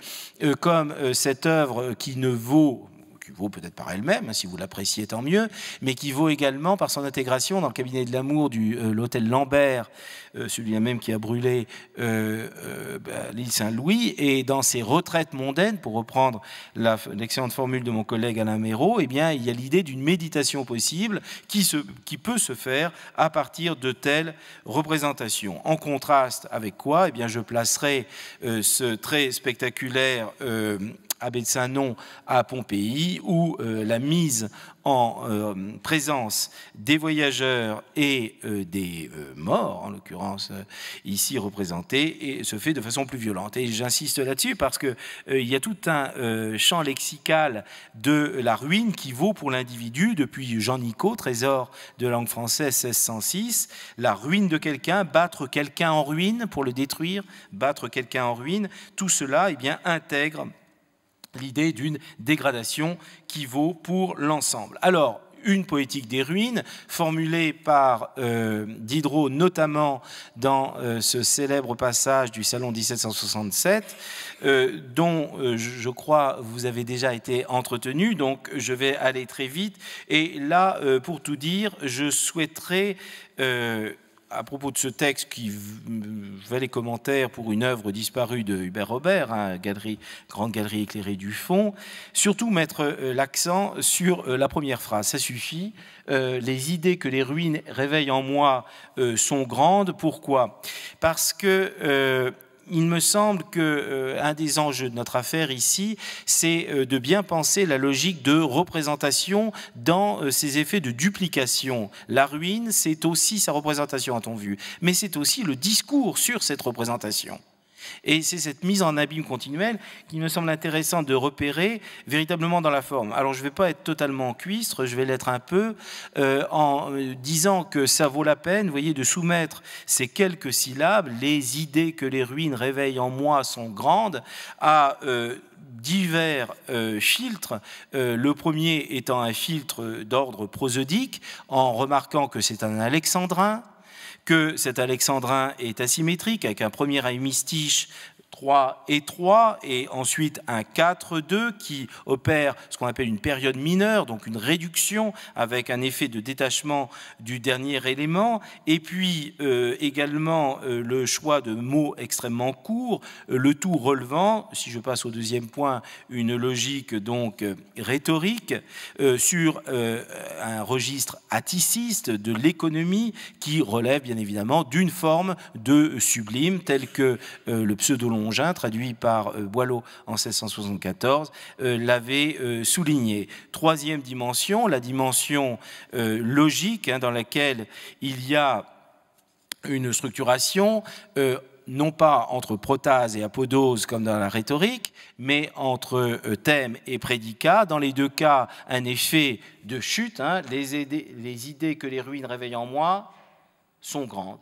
euh, comme euh, cette œuvre qui ne vaut... qui vaut peut-être par elle-même, hein, si vous l'appréciez tant mieux, mais qui vaut également par son intégration dans le cabinet de l'amour de euh, l'hôtel Lambert, euh, celui-là même qui a brûlé euh, euh, bah, l'île Saint-Louis, et dans ses retraites mondaines, pour reprendre l'excellente formule de mon collègue Alain Méraud, eh bien, il y a l'idée d'une méditation possible qui, se, qui peut se faire à partir de telles représentations. En contraste avec quoi, eh bien, je placerai euh, ce très spectaculaire... Euh, Abbé de Saint-Nom à Pompéi, où euh, la mise en euh, présence des voyageurs et euh, des euh, morts, en l'occurrence euh, ici représentés, et se fait de façon plus violente. Et j'insiste là-dessus parce qu'il euh, y a tout un euh, champ lexical de la ruine qui vaut pour l'individu depuis Jean Nicot, Trésor de langue française mille six cent six, la ruine de quelqu'un, battre quelqu'un en ruine pour le détruire, battre quelqu'un en ruine, tout cela eh bien, intègre l'idée d'une dégradation qui vaut pour l'ensemble. Alors, une poétique des ruines, formulée par euh, Diderot, notamment dans euh, ce célèbre passage du Salon mille sept cent soixante-sept, euh, dont euh, je crois vous avez déjà été entretenu, donc je vais aller très vite. Et là, euh, pour tout dire, je souhaiterais... Euh, à propos de ce texte qui valait les commentaires pour une œuvre disparue de Hubert Robert, hein, galerie, grande galerie éclairée du fond, surtout mettre euh, l'accent sur euh, la première phrase. Ça suffit. Euh, les idées que les ruines réveillent en moi euh, sont grandes. Pourquoi? Parce que... Euh, il me semble qu'un euh, des enjeux de notre affaire ici, c'est euh, de bien penser la logique de représentation dans euh, ces effets de duplication. La ruine, c'est aussi sa représentation à ton vu, mais c'est aussi le discours sur cette représentation. Et c'est cette mise en abîme continuelle qui me semble intéressante de repérer véritablement dans la forme. Alors je ne vais pas être totalement cuistre, je vais l'être un peu, euh, en disant que ça vaut la peine, vous voyez, de soumettre ces quelques syllabes, les idées que les ruines réveillent en moi sont grandes, à... Euh, divers euh, filtres, euh, le premier étant un filtre d'ordre prosodique, en remarquant que c'est un alexandrin, que cet alexandrin est asymétrique, avec un premier hémistiche trois et trois, et ensuite un quatre deux qui opère ce qu'on appelle une période mineure, donc une réduction avec un effet de détachement du dernier élément, et puis euh, également euh, le choix de mots extrêmement courts, euh, le tout relevant, si je passe au deuxième point, une logique donc euh, rhétorique euh, sur euh, un registre atticiste de l'économie qui relève bien évidemment d'une forme de sublime telle que euh, le pseudolon traduit par Boileau en mille sept cent soixante-quatorze, euh, l'avait euh, souligné. Troisième dimension, la dimension euh, logique, hein, dans laquelle il y a une structuration, euh, non pas entre protase et apodose comme dans la rhétorique, mais entre euh, thème et prédicat. Dans les deux cas, un effet de chute, hein, les, idées, les idées que les ruines réveillent en moi sont grandes.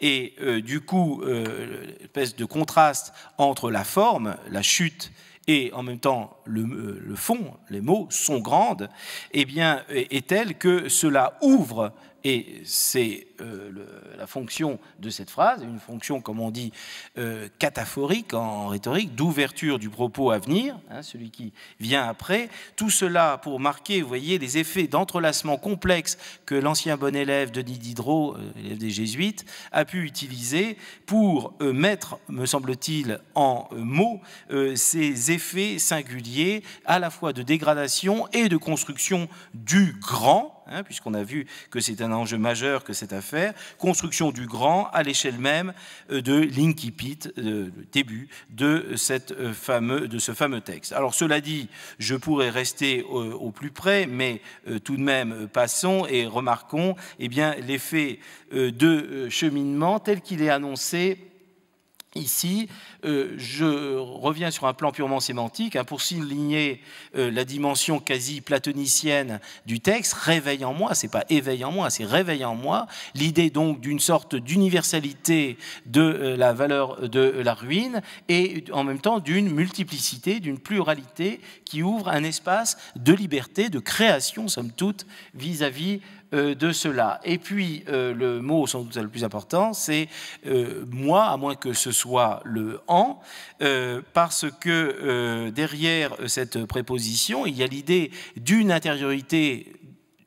Et euh, du coup, euh, l'espèce de contraste entre la forme, la chute, et en même temps le, le fond, les mots sont grandes, eh bien, est telle que cela ouvre, et c'est euh, la fonction de cette phrase, une fonction, comme on dit, euh, cataphorique en rhétorique, d'ouverture du propos à venir, hein, celui qui vient après, tout cela pour marquer, vous voyez, les effets d'entrelacement complexe que l'ancien bon élève Denis Diderot, euh, élève des Jésuites, a pu utiliser pour euh, mettre, me semble-t-il, en euh, mots, euh, ces effets singuliers à la fois de dégradation et de construction du grand, hein, puisqu'on a vu que c'est un enjeu majeur que cette affaire, construction du grand à l'échelle même de l'incipit, le début de, cette fameux, de ce fameux texte. Alors cela dit, je pourrais rester au, au plus près, mais euh, tout de même passons et remarquons eh bien, l'effet euh, de cheminement tel qu'il est annoncé ici. Euh, je reviens sur un plan purement sémantique, hein, pour souligner euh, la dimension quasi platonicienne du texte, réveille en moi, c'est pas éveille en moi, c'est réveille en moi, l'idée donc d'une sorte d'universalité de euh, la valeur de la ruine et en même temps d'une multiplicité, d'une pluralité qui ouvre un espace de liberté, de création, somme toute, vis-à-vis de cela. Et puis, euh, le mot sans doute le plus important, c'est euh, « moi », à moins que ce soit le « en euh, », parce que euh, derrière cette préposition, il y a l'idée d'une intériorité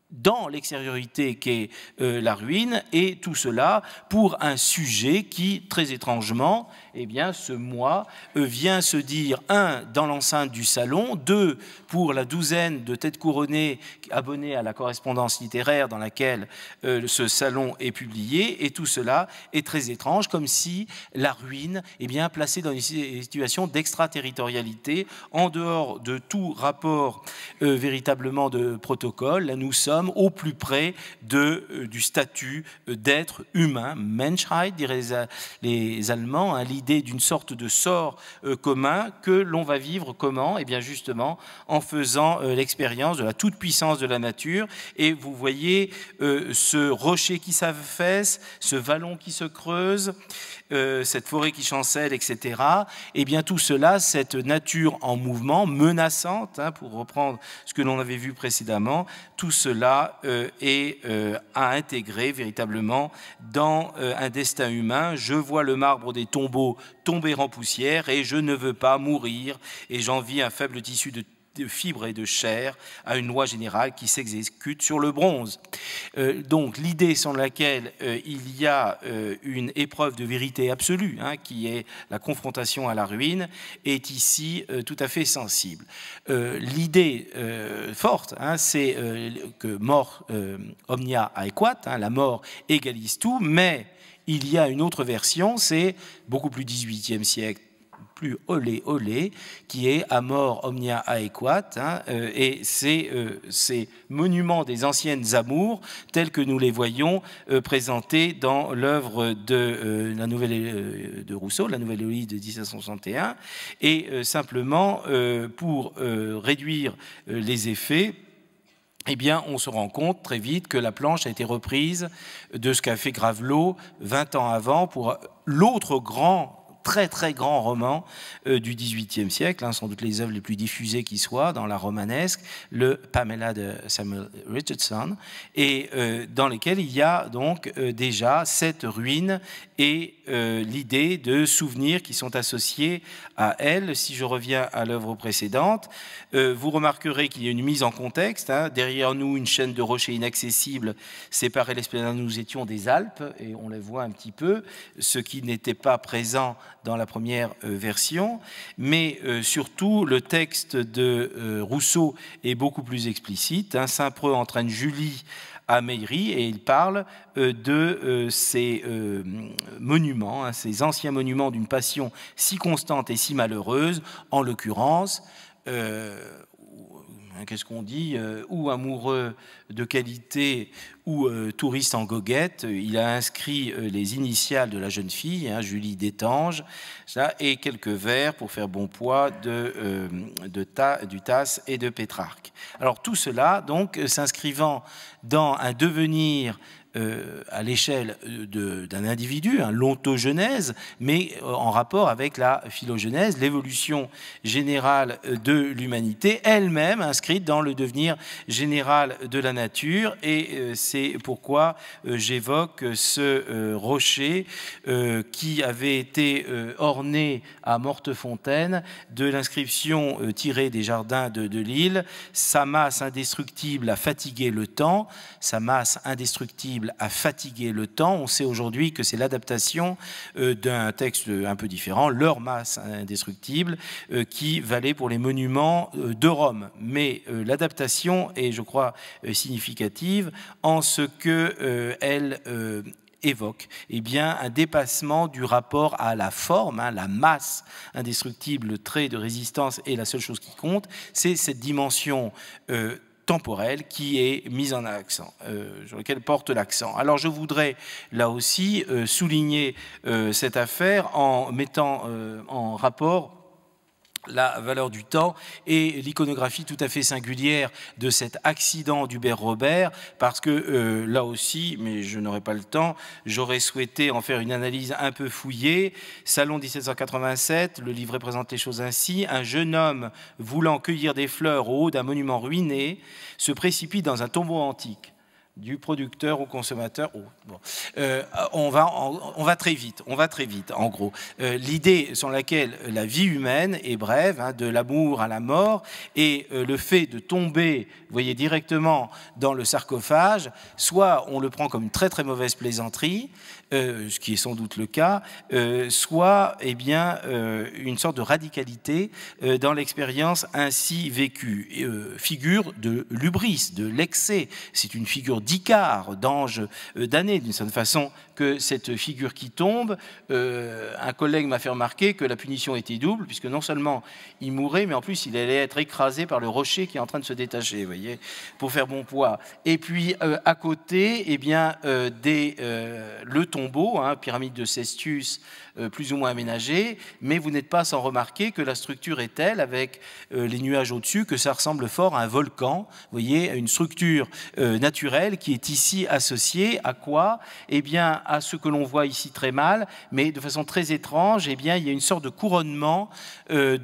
dans l'extériorité qu'est euh, la ruine, et tout cela pour un sujet qui, très étrangement, eh bien, ce moi euh, vient se dire, un, dans l'enceinte du salon, deux, pour la douzaine de têtes couronnées abonnées à la correspondance littéraire dans laquelle euh, ce salon est publié, et tout cela est très étrange, comme si la ruine, eh bien, placée dans une situation d'extraterritorialité, en dehors de tout rapport euh, véritablement de protocole, là nous sommes au plus près de, euh, du statut d'être humain, Menschheit, diraient les, les Allemands, hein, l'idée d'une sorte de sort euh, commun que l'on va vivre comment ? Eh bien justement en faisant euh, l'expérience de la toute-puissance de la nature. Et vous voyez euh, ce rocher qui s'affaisse, ce vallon qui se creuse, euh, cette forêt qui chancelle, et cetera. Et bien tout cela, cette nature en mouvement, menaçante, hein, pour reprendre ce que l'on avait vu précédemment, tout cela euh, est euh, à intégrer véritablement dans euh, un destin humain. Je vois le marbre des tombeaux tomber en poussière et je ne veux pas mourir et j'envie un faible tissu de de fibres et de chair à une loi générale qui s'exécute sur le bronze. Euh, donc l'idée sans laquelle euh, il y a euh, une épreuve de vérité absolue, hein, qui est la confrontation à la ruine, est ici euh, tout à fait sensible. Euh, l'idée euh, forte, hein, c'est euh, que mort euh, omnia aequat, hein, la mort égalise tout, mais il y a une autre version, c'est beaucoup plus dix-huitième siècle, plus olé olé, qui est à mort omnia aequat, hein, euh, et c'est euh, ces monuments des anciennes amours tels que nous les voyons euh, présentés dans l'œuvre de euh, la nouvelle euh, de Rousseau, la Nouvelle Héloïse de mille sept cent soixante et un, et euh, simplement euh, pour euh, réduire euh, les effets. Eh bien, on se rend compte très vite que la planche a été reprise de ce qu'a fait Gravelot vingt ans avant pour l'autre grand, très très grand roman euh, du dix-huitième siècle, hein, sans doute les œuvres les plus diffusées qui soient dans la romanesque, le Pamela de Samuel Richardson, et euh, dans lesquels il y a donc euh, déjà cette ruine et euh, l'idée de souvenirs qui sont associés à elle. Si je reviens à l'œuvre précédente, euh, vous remarquerez qu'il y a une mise en contexte, hein, derrière nous une chaîne de rochers inaccessibles séparait l'esplanade, nous étions des Alpes, et on les voit un petit peu, ce qui n'était pas présent dans la première version, mais euh, surtout le texte de euh, Rousseau est beaucoup plus explicite. Hein, Saint-Preux entraîne Julie à Meyrie et il parle euh, de euh, ces euh, monuments, hein, ces anciens monuments d'une passion si constante et si malheureuse, en l'occurrence. Euh, Qu'est-ce qu'on dit euh, ou amoureux de qualité ou euh, touriste en goguette, il a inscrit euh, les initiales de la jeune fille, hein, Julie d'Étanges, ça, et quelques vers pour faire bon poids de, euh, de ta, du Tasse et de Pétrarque. Alors tout cela, donc, s'inscrivant dans un devenir euh, à l'échelle d'un individu, hein, l'ontogenèse, mais en rapport avec la phylogénèse, l'évolution générale de l'humanité, elle-même inscrite dans le devenir général de la nature. Et euh, c'est pourquoi euh, j'évoque ce euh, rocher euh, qui avait été euh, orné à Mortefontaine de l'inscription euh, tirée des jardins de, de l'île. Sa masse indestructible a fatigué le temps. Sa masse indestructible a fatigué le temps. On sait aujourd'hui que c'est l'adaptation euh, d'un texte un peu différent, leur masse indestructible, euh, qui valait pour les monuments euh, de Rome. Mais euh, l'adaptation est, je crois, euh, significative en ce que euh, elle euh, évoque eh bien, un dépassement du rapport à la forme, hein, la masse indestructible, le trait de résistance est la seule chose qui compte, c'est cette dimension euh, temporelle qui est mise en accent, euh, sur laquelle porte l'accent. Alors je voudrais là aussi euh, souligner euh, cette affaire en mettant euh, en rapport la valeur du temps et l'iconographie tout à fait singulière de cet accident d'Hubert Robert, parce que euh, là aussi, mais je n'aurai pas le temps, j'aurais souhaité en faire une analyse un peu fouillée. Salon mille sept cent quatre-vingt-sept, le livret présente les choses ainsi. Un jeune homme voulant cueillir des fleurs au haut d'un monument ruiné se précipite dans un tombeau antique. Du producteur au consommateur, oh, bon. euh, on, va, on, on va très vite, on va très vite en gros. Euh, L'idée sur laquelle la vie humaine est brève, hein, de l'amour à la mort, et euh, le fait de tomber, vous voyez, directement dans le sarcophage, soit on le prend comme une très très mauvaise plaisanterie, Euh, ce qui est sans doute le cas, euh, soit eh bien, euh, une sorte de radicalité euh, dans l'expérience ainsi vécue. Euh, figure de l'hubris, de l'excès, c'est une figure d'Icare, d'ange euh, damné, d'une certaine façon que cette figure qui tombe. Euh, un collègue m'a fait remarquer que la punition était double, puisque non seulement il mourait, mais en plus il allait être écrasé par le rocher qui est en train de se détacher, vous voyez, pour faire bon poids. Et puis euh, à côté, eh bien, euh, des, euh, le tombeau Tombeau, hein, pyramide de Cestius, euh, plus ou moins aménagée, mais vous n'êtes pas sans remarquer que la structure est telle, avec euh, les nuages au-dessus, que ça ressemble fort à un volcan, vous voyez, à une structure euh, naturelle qui est ici associée à quoi? Eh bien, à ce que l'on voit ici très mal, mais de façon très étrange, eh bien, il y a une sorte de couronnement euh,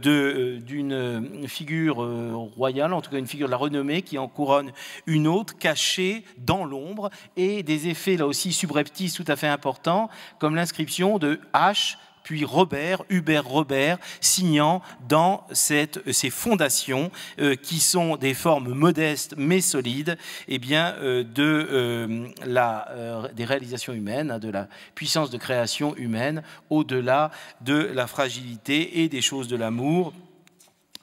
d'une euh, figure euh, royale, en tout cas une figure de la renommée, qui en couronne une autre, cachée dans l'ombre, et des effets là aussi subreptices tout à fait importants, important, comme l'inscription de H puis Robert, Hubert Robert, signant dans cette, ces fondations euh, qui sont des formes modestes mais solides, eh bien, euh, de, euh, la, euh, des réalisations humaines, hein, de la puissance de création humaine, au-delà de la fragilité et des choses de l'amour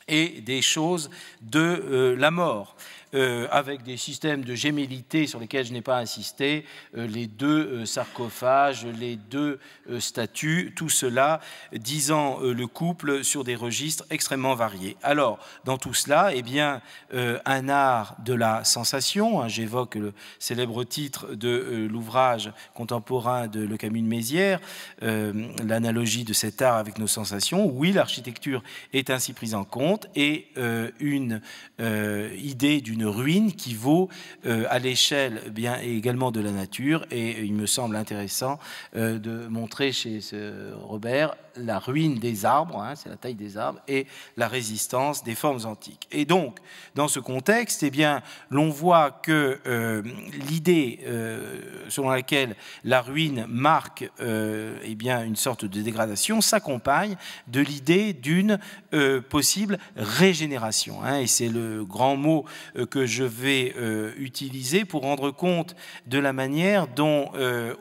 et des choses de euh, la mort. Euh, avec des systèmes de gémellité sur lesquels je n'ai pas insisté, euh, les deux euh, sarcophages, les deux euh, statues, tout cela disant euh, le couple sur des registres extrêmement variés. Alors, dans tout cela, eh bien, euh, un art de la sensation, hein, j'évoque le célèbre titre de euh, l'ouvrage contemporain de Le Camus de Mézières, euh, l'analogie de cet art avec nos sensations. Oui, l'architecture est ainsi prise en compte, et euh, une euh, idée d'une ruine qui vaut euh, à l'échelle bien également de la nature, et il me semble intéressant euh, de montrer chez ce Robert la ruine des arbres, hein, c'est la taille des arbres, et la résistance des formes antiques. Et donc, dans ce contexte, eh bien, l'on voit que euh, l'idée euh, selon laquelle la ruine marque euh, eh bien, une sorte de dégradation s'accompagne de l'idée d'une euh, possible régénération, hein, et c'est le grand mot que je vais euh, utiliser pour rendre compte de la manière dont, euh,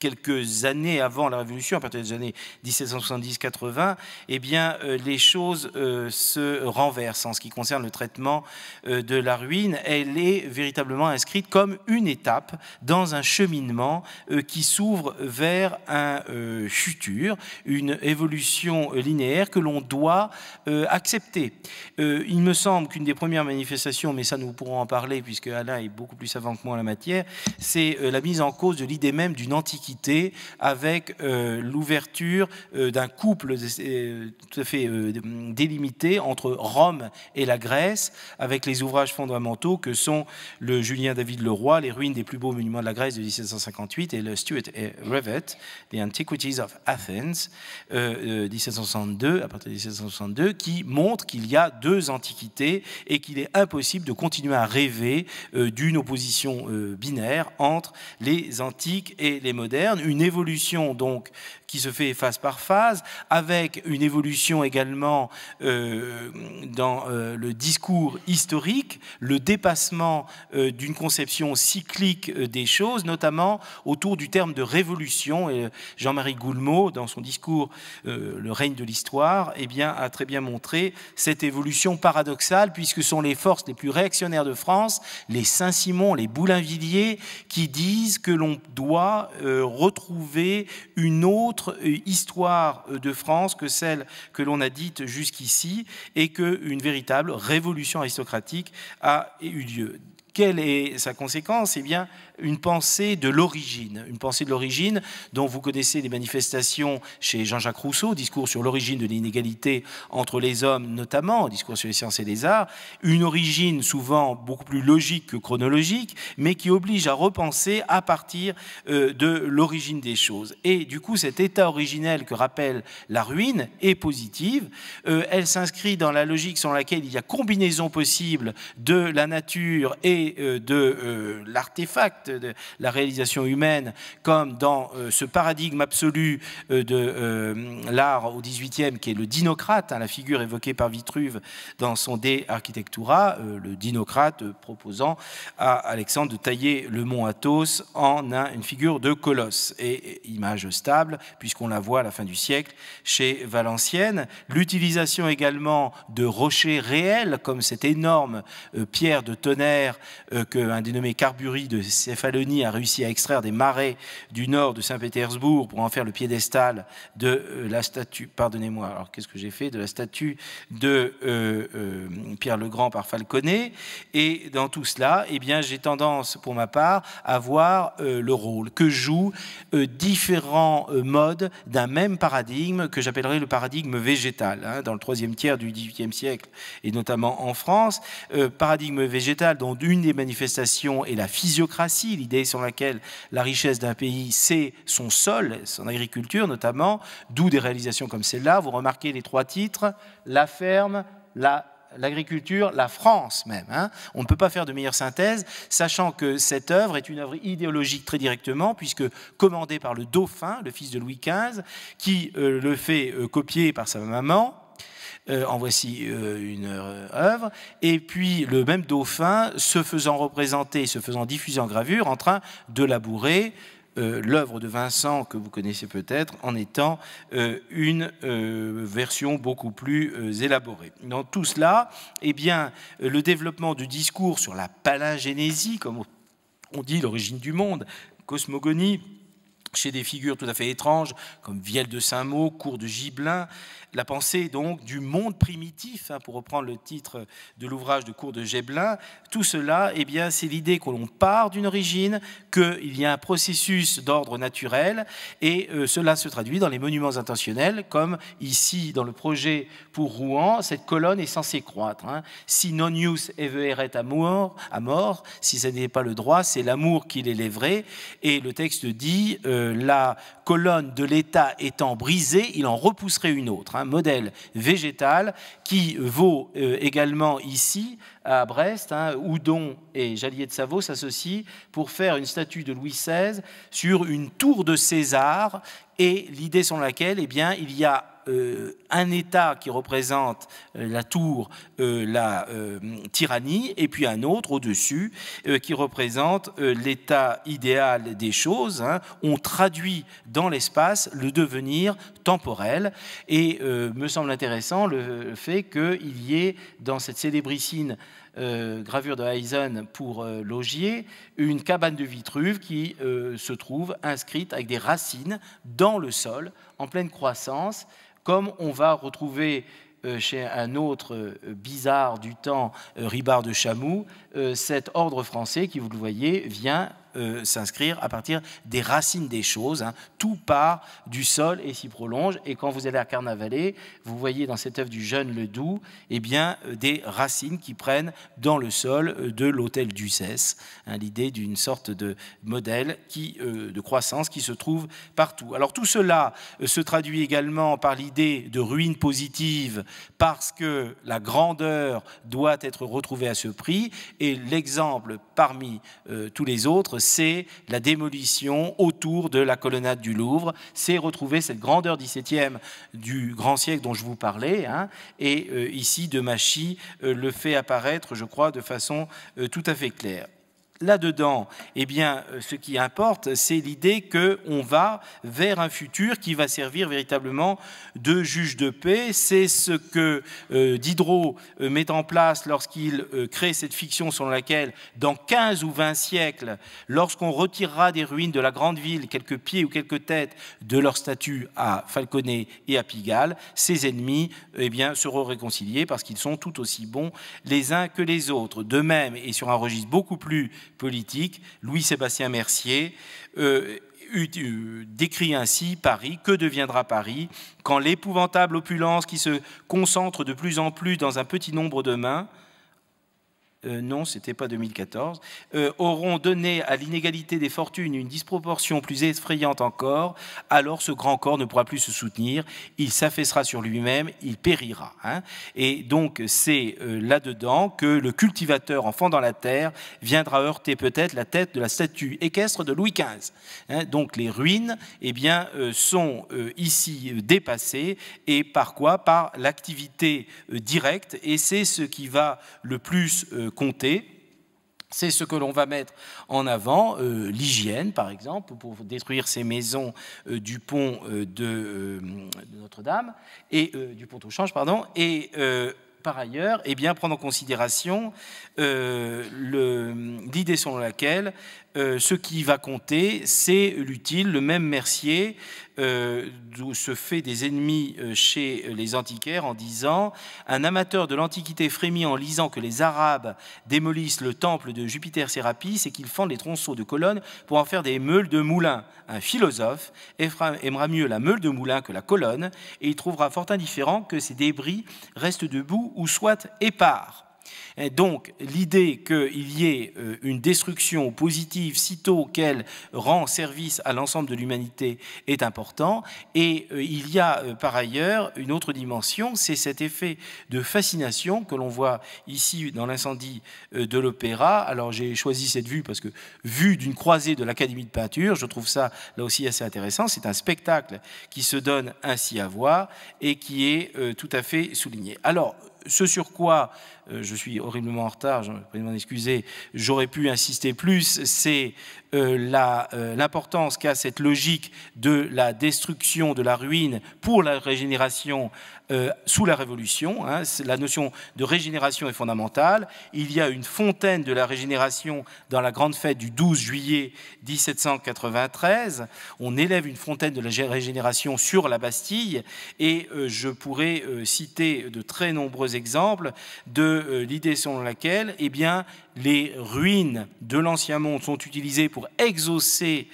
quelques années avant la Révolution, à partir des années mille sept cent soixante-dix quatre-vingt, eh bien, euh, les choses euh, se renversent en ce qui concerne le traitement euh, de la ruine. Elle est véritablement inscrite comme une étape dans un cheminement euh, qui s'ouvre vers un euh, futur, une évolution linéaire que l'on doit euh, accepter. Euh, il me semble qu'une des premières manifestations, mais ça nous pourrons en parler puisque Alain est beaucoup plus savant que moi en la matière, c'est euh, la mise en cause de l'idée même d'une antiquité l'Antiquité avec euh, l'ouverture euh, d'un couple euh, tout à fait euh, délimité entre Rome et la Grèce, avec les ouvrages fondamentaux que sont le Julien David Leroy, Les ruines des plus beaux monuments de la Grèce de mille sept cent cinquante-huit, et le Stuart et Revett, The Antiquities of Athens, euh, euh, mille sept cent soixante-deux, à partir de mille sept cent soixante-deux, qui montre qu'il y a deux antiquités et qu'il est impossible de continuer à rêver euh, d'une opposition euh, binaire entre les antiques et les modernes, une évolution donc qui se fait phase par phase, avec une évolution également euh, dans euh, le discours historique, le dépassement euh, d'une conception cyclique euh, des choses, notamment autour du terme de révolution. Et Jean-Marie Goulmot, dans son discours euh, « Le règne de l'histoire », eh bien, a très bien montré cette évolution paradoxale, puisque sont les forces les plus réactionnaires de France, les Saint-Simon, les Boulainvilliers, qui disent que l'on doit euh, retrouver une autre histoire de France que celle que l'on a dite jusqu'ici, et qu'une véritable révolution aristocratique a eu lieu. Quelle est sa conséquence? Eh bien, une pensée de l'origine, une pensée de l'origine dont vous connaissez les manifestations chez Jean-Jacques Rousseau, discours sur l'origine de l'inégalité entre les hommes notamment, discours sur les sciences et les arts, une origine souvent beaucoup plus logique que chronologique, mais qui oblige à repenser à partir euh, de l'origine des choses. Et du coup, cet état originel que rappelle la ruine est positive, euh, elle s'inscrit dans la logique selon laquelle il y a combinaison possible de la nature et euh, de euh, l'artefact, de la réalisation humaine, comme dans euh, ce paradigme absolu euh, de euh, l'art au dix-huitième, qui est le dinocrate, hein, la figure évoquée par Vitruve dans son De Architectura, euh, le dinocrate euh, proposant à Alexandre de tailler le mont Athos en un, une figure de colosse, et, et image stable, puisqu'on la voit à la fin du siècle chez Valenciennes. L'utilisation également de rochers réels, comme cette énorme euh, pierre de tonnerre euh, qu'un dénommé Carburi de Céphalonie a réussi à extraire des marais du nord de Saint-Pétersbourg pour en faire le piédestal de la statue, pardonnez-moi, alors qu'est-ce que j'ai fait, de la statue de euh, euh, Pierre le Grand par Falconet. Et dans tout cela, eh bien, j'ai tendance, pour ma part, à voir euh, le rôle que jouent euh, différents euh, modes d'un même paradigme que j'appellerais le paradigme végétal, hein, dans le troisième tiers du dix-huitième siècle, et notamment en France, euh, paradigme végétal dont une des manifestations est la physiocratie, l'idée sur laquelle la richesse d'un pays, c'est son sol, son agriculture notamment, d'où des réalisations comme celle-là. Vous remarquez les trois titres, la ferme, la... l'agriculture, la France même. Hein. On ne peut pas faire de meilleure synthèse, sachant que cette œuvre est une œuvre idéologique très directement, puisque commandée par le dauphin, le fils de Louis quinze, qui euh, le fait euh, copier par sa maman. Euh, en voici euh, une œuvre. Et puis le même dauphin, se faisant représenter, se faisant diffuser en gravure, en train de labourer euh, l'œuvre de Vincent, que vous connaissez peut-être, en étant euh, une euh, version beaucoup plus euh, élaborée. Dans tout cela, eh bien, le développement du discours sur la palingénésie, comme on dit, l'origine du monde, cosmogonie, chez des figures tout à fait étranges comme Vielle de Saint-Maur, Cour de Gibelin, la pensée donc du monde primitif, hein, pour reprendre le titre de l'ouvrage de Cour de Gibelin, tout cela, eh bien, c'est l'idée que l'on part d'une origine, qu'il y a un processus d'ordre naturel, et euh, cela se traduit dans les monuments intentionnels, comme ici dans le projet pour Rouen, cette colonne est censée croître. Hein. Si nonius everet amor, amor, si ce n'est pas le droit, c'est l'amour qui l'élèverait, et le texte dit... Euh, la colonne de l'État étant brisée, il en repousserait une autre, un modèle végétal qui vaut également ici à Brest, hein, Houdon et Jallier de Savoie s'associent pour faire une statue de Louis seize sur une tour de César, et l'idée selon laquelle, eh bien, il y a Euh, un État qui représente euh, la tour, euh, la euh, tyrannie, et puis un autre au-dessus euh, qui représente euh, l'état idéal des choses. Hein. On traduit dans l'espace le devenir temporel, et euh, me semble intéressant le fait qu'il y ait dans cette célébrissime Euh, gravure de Haïzen pour euh, Laugier, une cabane de Vitruve qui euh, se trouve inscrite avec des racines dans le sol, en pleine croissance, comme on va retrouver euh, chez un autre euh, bizarre du temps, euh, Ribard de Chamoux, euh, cet ordre français qui, vous le voyez, vient euh, s'inscrire à partir des racines des choses. Hein. Tout part du sol et s'y prolonge. Et quand vous allez à Carnavalet, vous voyez dans cette œuvre du jeune Ledoux, eh bien, des racines qui prennent dans le sol de l'hôtel d'Ussès, hein, l'idée d'une sorte de modèle qui, euh, de croissance qui se trouve partout. Alors tout cela euh, se traduit également par l'idée de ruine positive, parce que la grandeur doit être retrouvée à ce prix, et l'exemple parmi euh, tous les autres, c'est la démolition autour de la colonnade du Louvre, c'est retrouver cette grandeur dix-septième du grand siècle dont je vous parlais, hein, et euh, ici Demachy euh, le fait apparaître, je crois, de façon euh, tout à fait claire. Là-dedans, eh bien, ce qui importe, c'est l'idée qu'on va vers un futur qui va servir véritablement de juge de paix. C'est ce que euh, Diderot euh, met en place lorsqu'il euh, crée cette fiction selon laquelle, dans quinze ou vingt siècles, lorsqu'on retirera des ruines de la grande ville quelques pieds ou quelques têtes de leur statut à Falconet et à Pigalle, ces ennemis eh bien, seront réconciliés parce qu'ils sont tout aussi bons les uns que les autres. De même, et sur un registre beaucoup plus politique, Louis-Sébastien Mercier euh, décrit ainsi Paris. Que deviendra Paris quand l'épouvantable opulence qui se concentre de plus en plus dans un petit nombre de mains, euh, non, c'était pas deux mille quatorze, euh, auront donné à l'inégalité des fortunes une disproportion plus effrayante encore, alors ce grand corps ne pourra plus se soutenir, il s'affaissera sur lui-même, il périra. Hein. Et donc c'est euh, là-dedans que le cultivateur en fendant la terre viendra heurter peut-être la tête de la statue équestre de Louis quinze. Hein. Donc les ruines eh bien, euh, sont euh, ici dépassées, et par quoi? Par l'activité euh, directe, et c'est ce qui va le plus euh, compter. C'est ce que l'on va mettre en avant, euh, l'hygiène par exemple, pour détruire ces maisons euh, du pont euh, de, euh, de Notre-Dame, et euh, du pont au change, pardon, et euh, par ailleurs, eh bien, prendre en considération euh, l'idée selon laquelle euh, ce qui va compter, c'est l'utile. Le même Mercier euh, se fait des ennemis chez les antiquaires en disant « Un amateur de l'Antiquité frémit en lisant que les Arabes démolissent le temple de Jupiter Sérapis et qu'ils fendent les tronçons de colonnes pour en faire des meules de moulin. Un philosophe aimera mieux la meule de moulin que la colonne et il trouvera fort indifférent que ces débris restent debout ou soient épars. » Et donc l'idée qu'il y ait une destruction positive sitôt qu'elle rend service à l'ensemble de l'humanité est important, et il y a par ailleurs une autre dimension, c'est cet effet de fascination que l'on voit ici dans l'incendie de l'Opéra. Alors j'ai choisi cette vue parce que vue d'une croisée de l'Académie de peinture, je trouve ça là aussi assez intéressant, c'est un spectacle qui se donne ainsi à voir et qui est tout à fait souligné. Alors ce sur quoi, euh, je suis horriblement en retard, je vais m'en excuser, j'aurais pu insister plus, c'est euh, l'importance euh, qu'a cette logique de la destruction, de la ruine pour la régénération euh, sous la Révolution. Hein, la notion de régénération est fondamentale. Il y a une fontaine de la régénération dans la grande fête du douze juillet mille sept cent quatre-vingt-treize. On élève une fontaine de la régénération sur la Bastille et euh, je pourrais euh, citer de très nombreux exemple de euh, l'idée selon laquelle eh bien, les ruines de l'Ancien Monde sont utilisées pour exaucer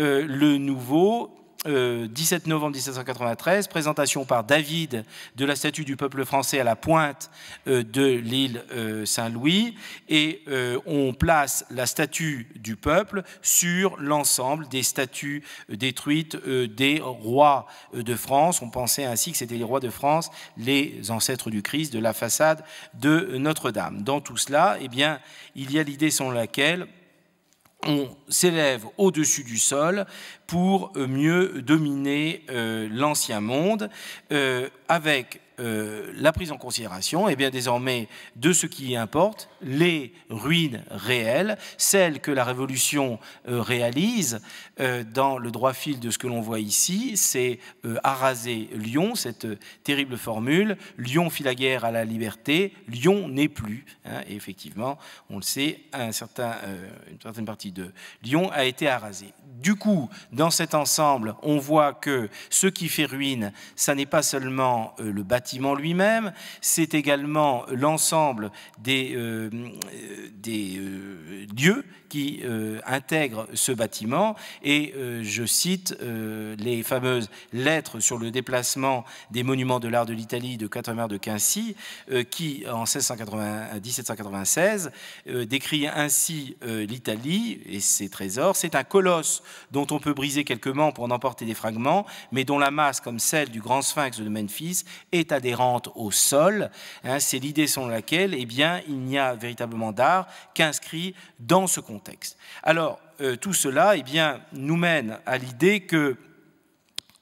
euh, le Nouveau. Euh, dix-sept novembre mille sept cent quatre-vingt-treize, présentation par David de la statue du peuple français à la pointe euh, de l'île euh, Saint-Louis, et euh, on place la statue du peuple sur l'ensemble des statues détruites euh, des rois de France. On pensait ainsi que c'était les rois de France, les ancêtres du Christ, de la façade de Notre-Dame. Dans tout cela, eh bien, il y a l'idée selon laquelle on s'élève au-dessus du sol pour mieux dominer euh, l'Ancien Monde, euh, avec euh, la prise en considération, et bien désormais, de ce qui importe, les ruines réelles, celles que la Révolution euh, réalise euh, dans le droit fil de ce que l'on voit ici, c'est euh, araser Lyon, cette euh, terrible formule, Lyon fit la guerre à la liberté, Lyon n'est plus, hein, et effectivement, on le sait, un certain, euh, une certaine partie de Lyon a été arasée. Du coup, dans cet ensemble, on voit que ce qui fait ruine, ça n'est pas seulement euh, le bâtiment, bâtiment lui-même, c'est également l'ensemble des, euh, des euh, lieux qui euh, intègrent ce bâtiment. Et euh, je cite euh, les fameuses lettres sur le déplacement des monuments de l'art de l'Italie de Quatremer de Quincy, euh, qui, en mille sept cent quatre-vingt-seize, euh, décrit ainsi euh, l'Italie et ses trésors. C'est un colosse dont on peut briser quelques membres pour en emporter des fragments, mais dont la masse, comme celle du grand sphinx de Memphis, est adhérente au sol. Hein, c'est l'idée selon laquelle, eh bien, il n'y a véritablement d'art qu'inscrit dans ce contexte. Alors, euh, tout cela, eh bien, nous mène à l'idée que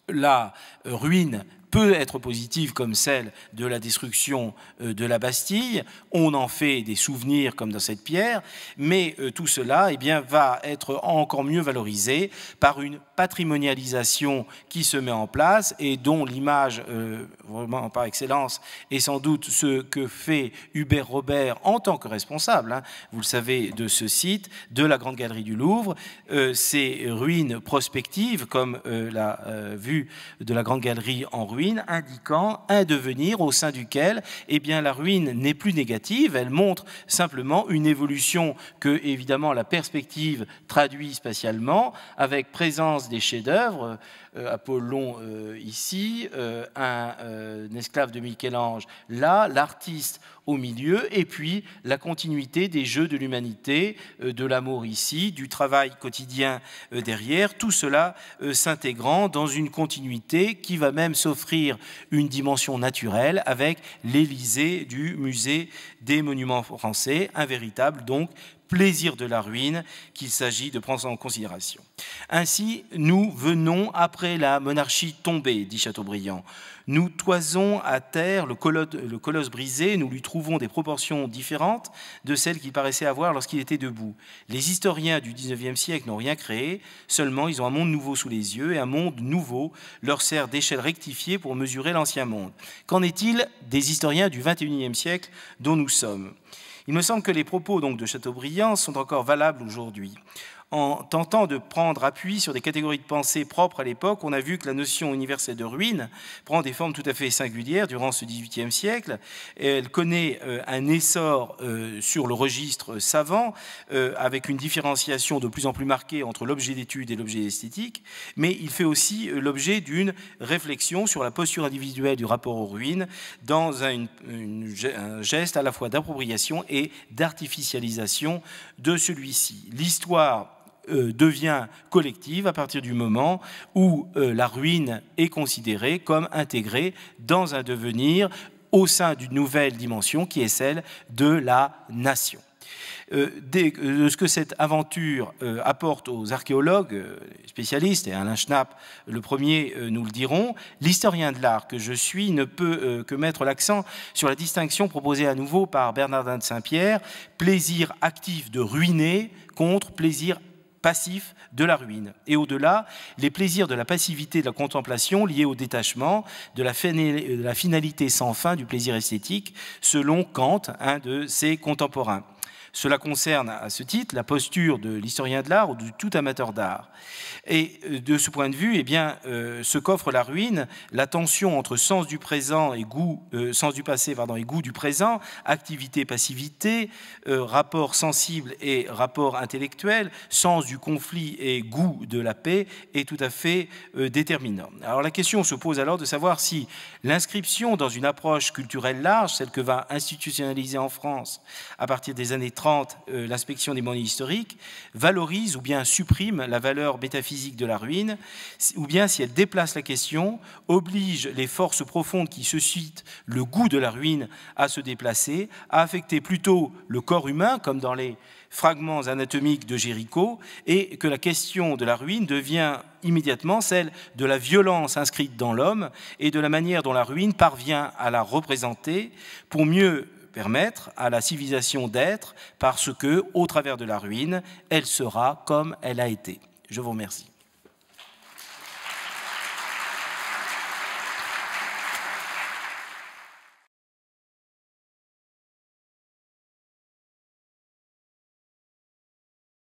la ruine peut être positive comme celle de la destruction de la Bastille, on en fait des souvenirs comme dans cette pierre, mais tout cela eh bien, va être encore mieux valorisé par une patrimonialisation qui se met en place et dont l'image euh, vraiment par excellence est sans doute ce que fait Hubert Robert en tant que responsable, hein, vous le savez, de ce site, de la Grande Galerie du Louvre, euh, ces ruines prospectives comme euh, la euh, vue de la Grande Galerie en ruine, indiquant un devenir au sein duquel eh bien, la ruine n'est plus négative, elle montre simplement une évolution que, évidemment, la perspective traduit spatialement, avec présence des chefs-d'œuvre, euh, Apollon euh, ici, euh, un, euh, un esclave de Michel-Ange là, l'artiste au milieu, et puis la continuité des jeux de l'humanité, euh, de l'amour ici, du travail quotidien euh, derrière, tout cela euh, s'intégrant dans une continuité qui va même s'offrir une dimension naturelle avec l'Élysée du musée des monuments français, un véritable donc plaisir de la ruine qu'il s'agit de prendre en considération. Ainsi, nous venons après la monarchie tombée, dit Chateaubriand. Nous toisons à terre le colosse, le colosse brisé, nous lui trouvons des proportions différentes de celles qu'il paraissait avoir lorsqu'il était debout. Les historiens du dix-neuvième siècle n'ont rien créé, seulement ils ont un monde nouveau sous les yeux et un monde nouveau leur sert d'échelle rectifiée pour mesurer l'ancien monde. Qu'en est-il des historiens du vingt-et-unième siècle dont nous sommes ? Il me semble que les propos donc, de Chateaubriand sont encore valables aujourd'hui. En tentant de prendre appui sur des catégories de pensée propres à l'époque, on a vu que la notion universelle de ruine prend des formes tout à fait singulières durant ce dix-huitième siècle. Elle connaît euh, un essor euh, sur le registre savant, euh, avec une différenciation de plus en plus marquée entre l'objet d'étude et l'objet esthétique, mais il fait aussi l'objet d'une réflexion sur la posture individuelle du rapport aux ruines dans un, une, un geste à la fois d'appropriation et d'artificialisation de celui-ci. L'histoire devient collective à partir du moment où euh, la ruine est considérée comme intégrée dans un devenir au sein d'une nouvelle dimension qui est celle de la nation. Euh, dès, euh, ce que cette aventure euh, apporte aux archéologues, euh, spécialistes, et Alain Schnapp, le premier, euh, nous le dirons, l'historien de l'art que je suis ne peut euh, que mettre l'accent sur la distinction proposée à nouveau par Bernardin de Saint-Pierre, plaisir actif de ruiner contre plaisir actif passif de la ruine. Et au-delà, les plaisirs de la passivité de la contemplation liés au détachement, de la finalité sans fin du plaisir esthétique, selon Kant, un de ses contemporains. Cela concerne à ce titre la posture de l'historien de l'art ou de tout amateur d'art. Et de ce point de vue, eh bien, euh, ce qu'offre la ruine, la tension entre sens du présent et goût, euh, sens du passé, pardon, et goût du présent, activité-passivité, euh, rapport sensible et rapport intellectuel, sens du conflit et goût de la paix, est tout à fait euh, déterminant. Alors la question se pose alors de savoir si l'inscription dans une approche culturelle large, celle que va institutionnaliser en France à partir des années trente, euh, l'inspection des monuments historiques, valorise ou bien supprime la valeur métaphysique de la ruine, ou bien si elle déplace la question, oblige les forces profondes qui suscitent le goût de la ruine à se déplacer, à affecter plutôt le corps humain, comme dans les fragments anatomiques de Jéricho, et que la question de la ruine devient immédiatement celle de la violence inscrite dans l'homme et de la manière dont la ruine parvient à la représenter pour mieux permettre à la civilisation d'être parce que, au travers de la ruine, elle sera comme elle a été. Je vous remercie.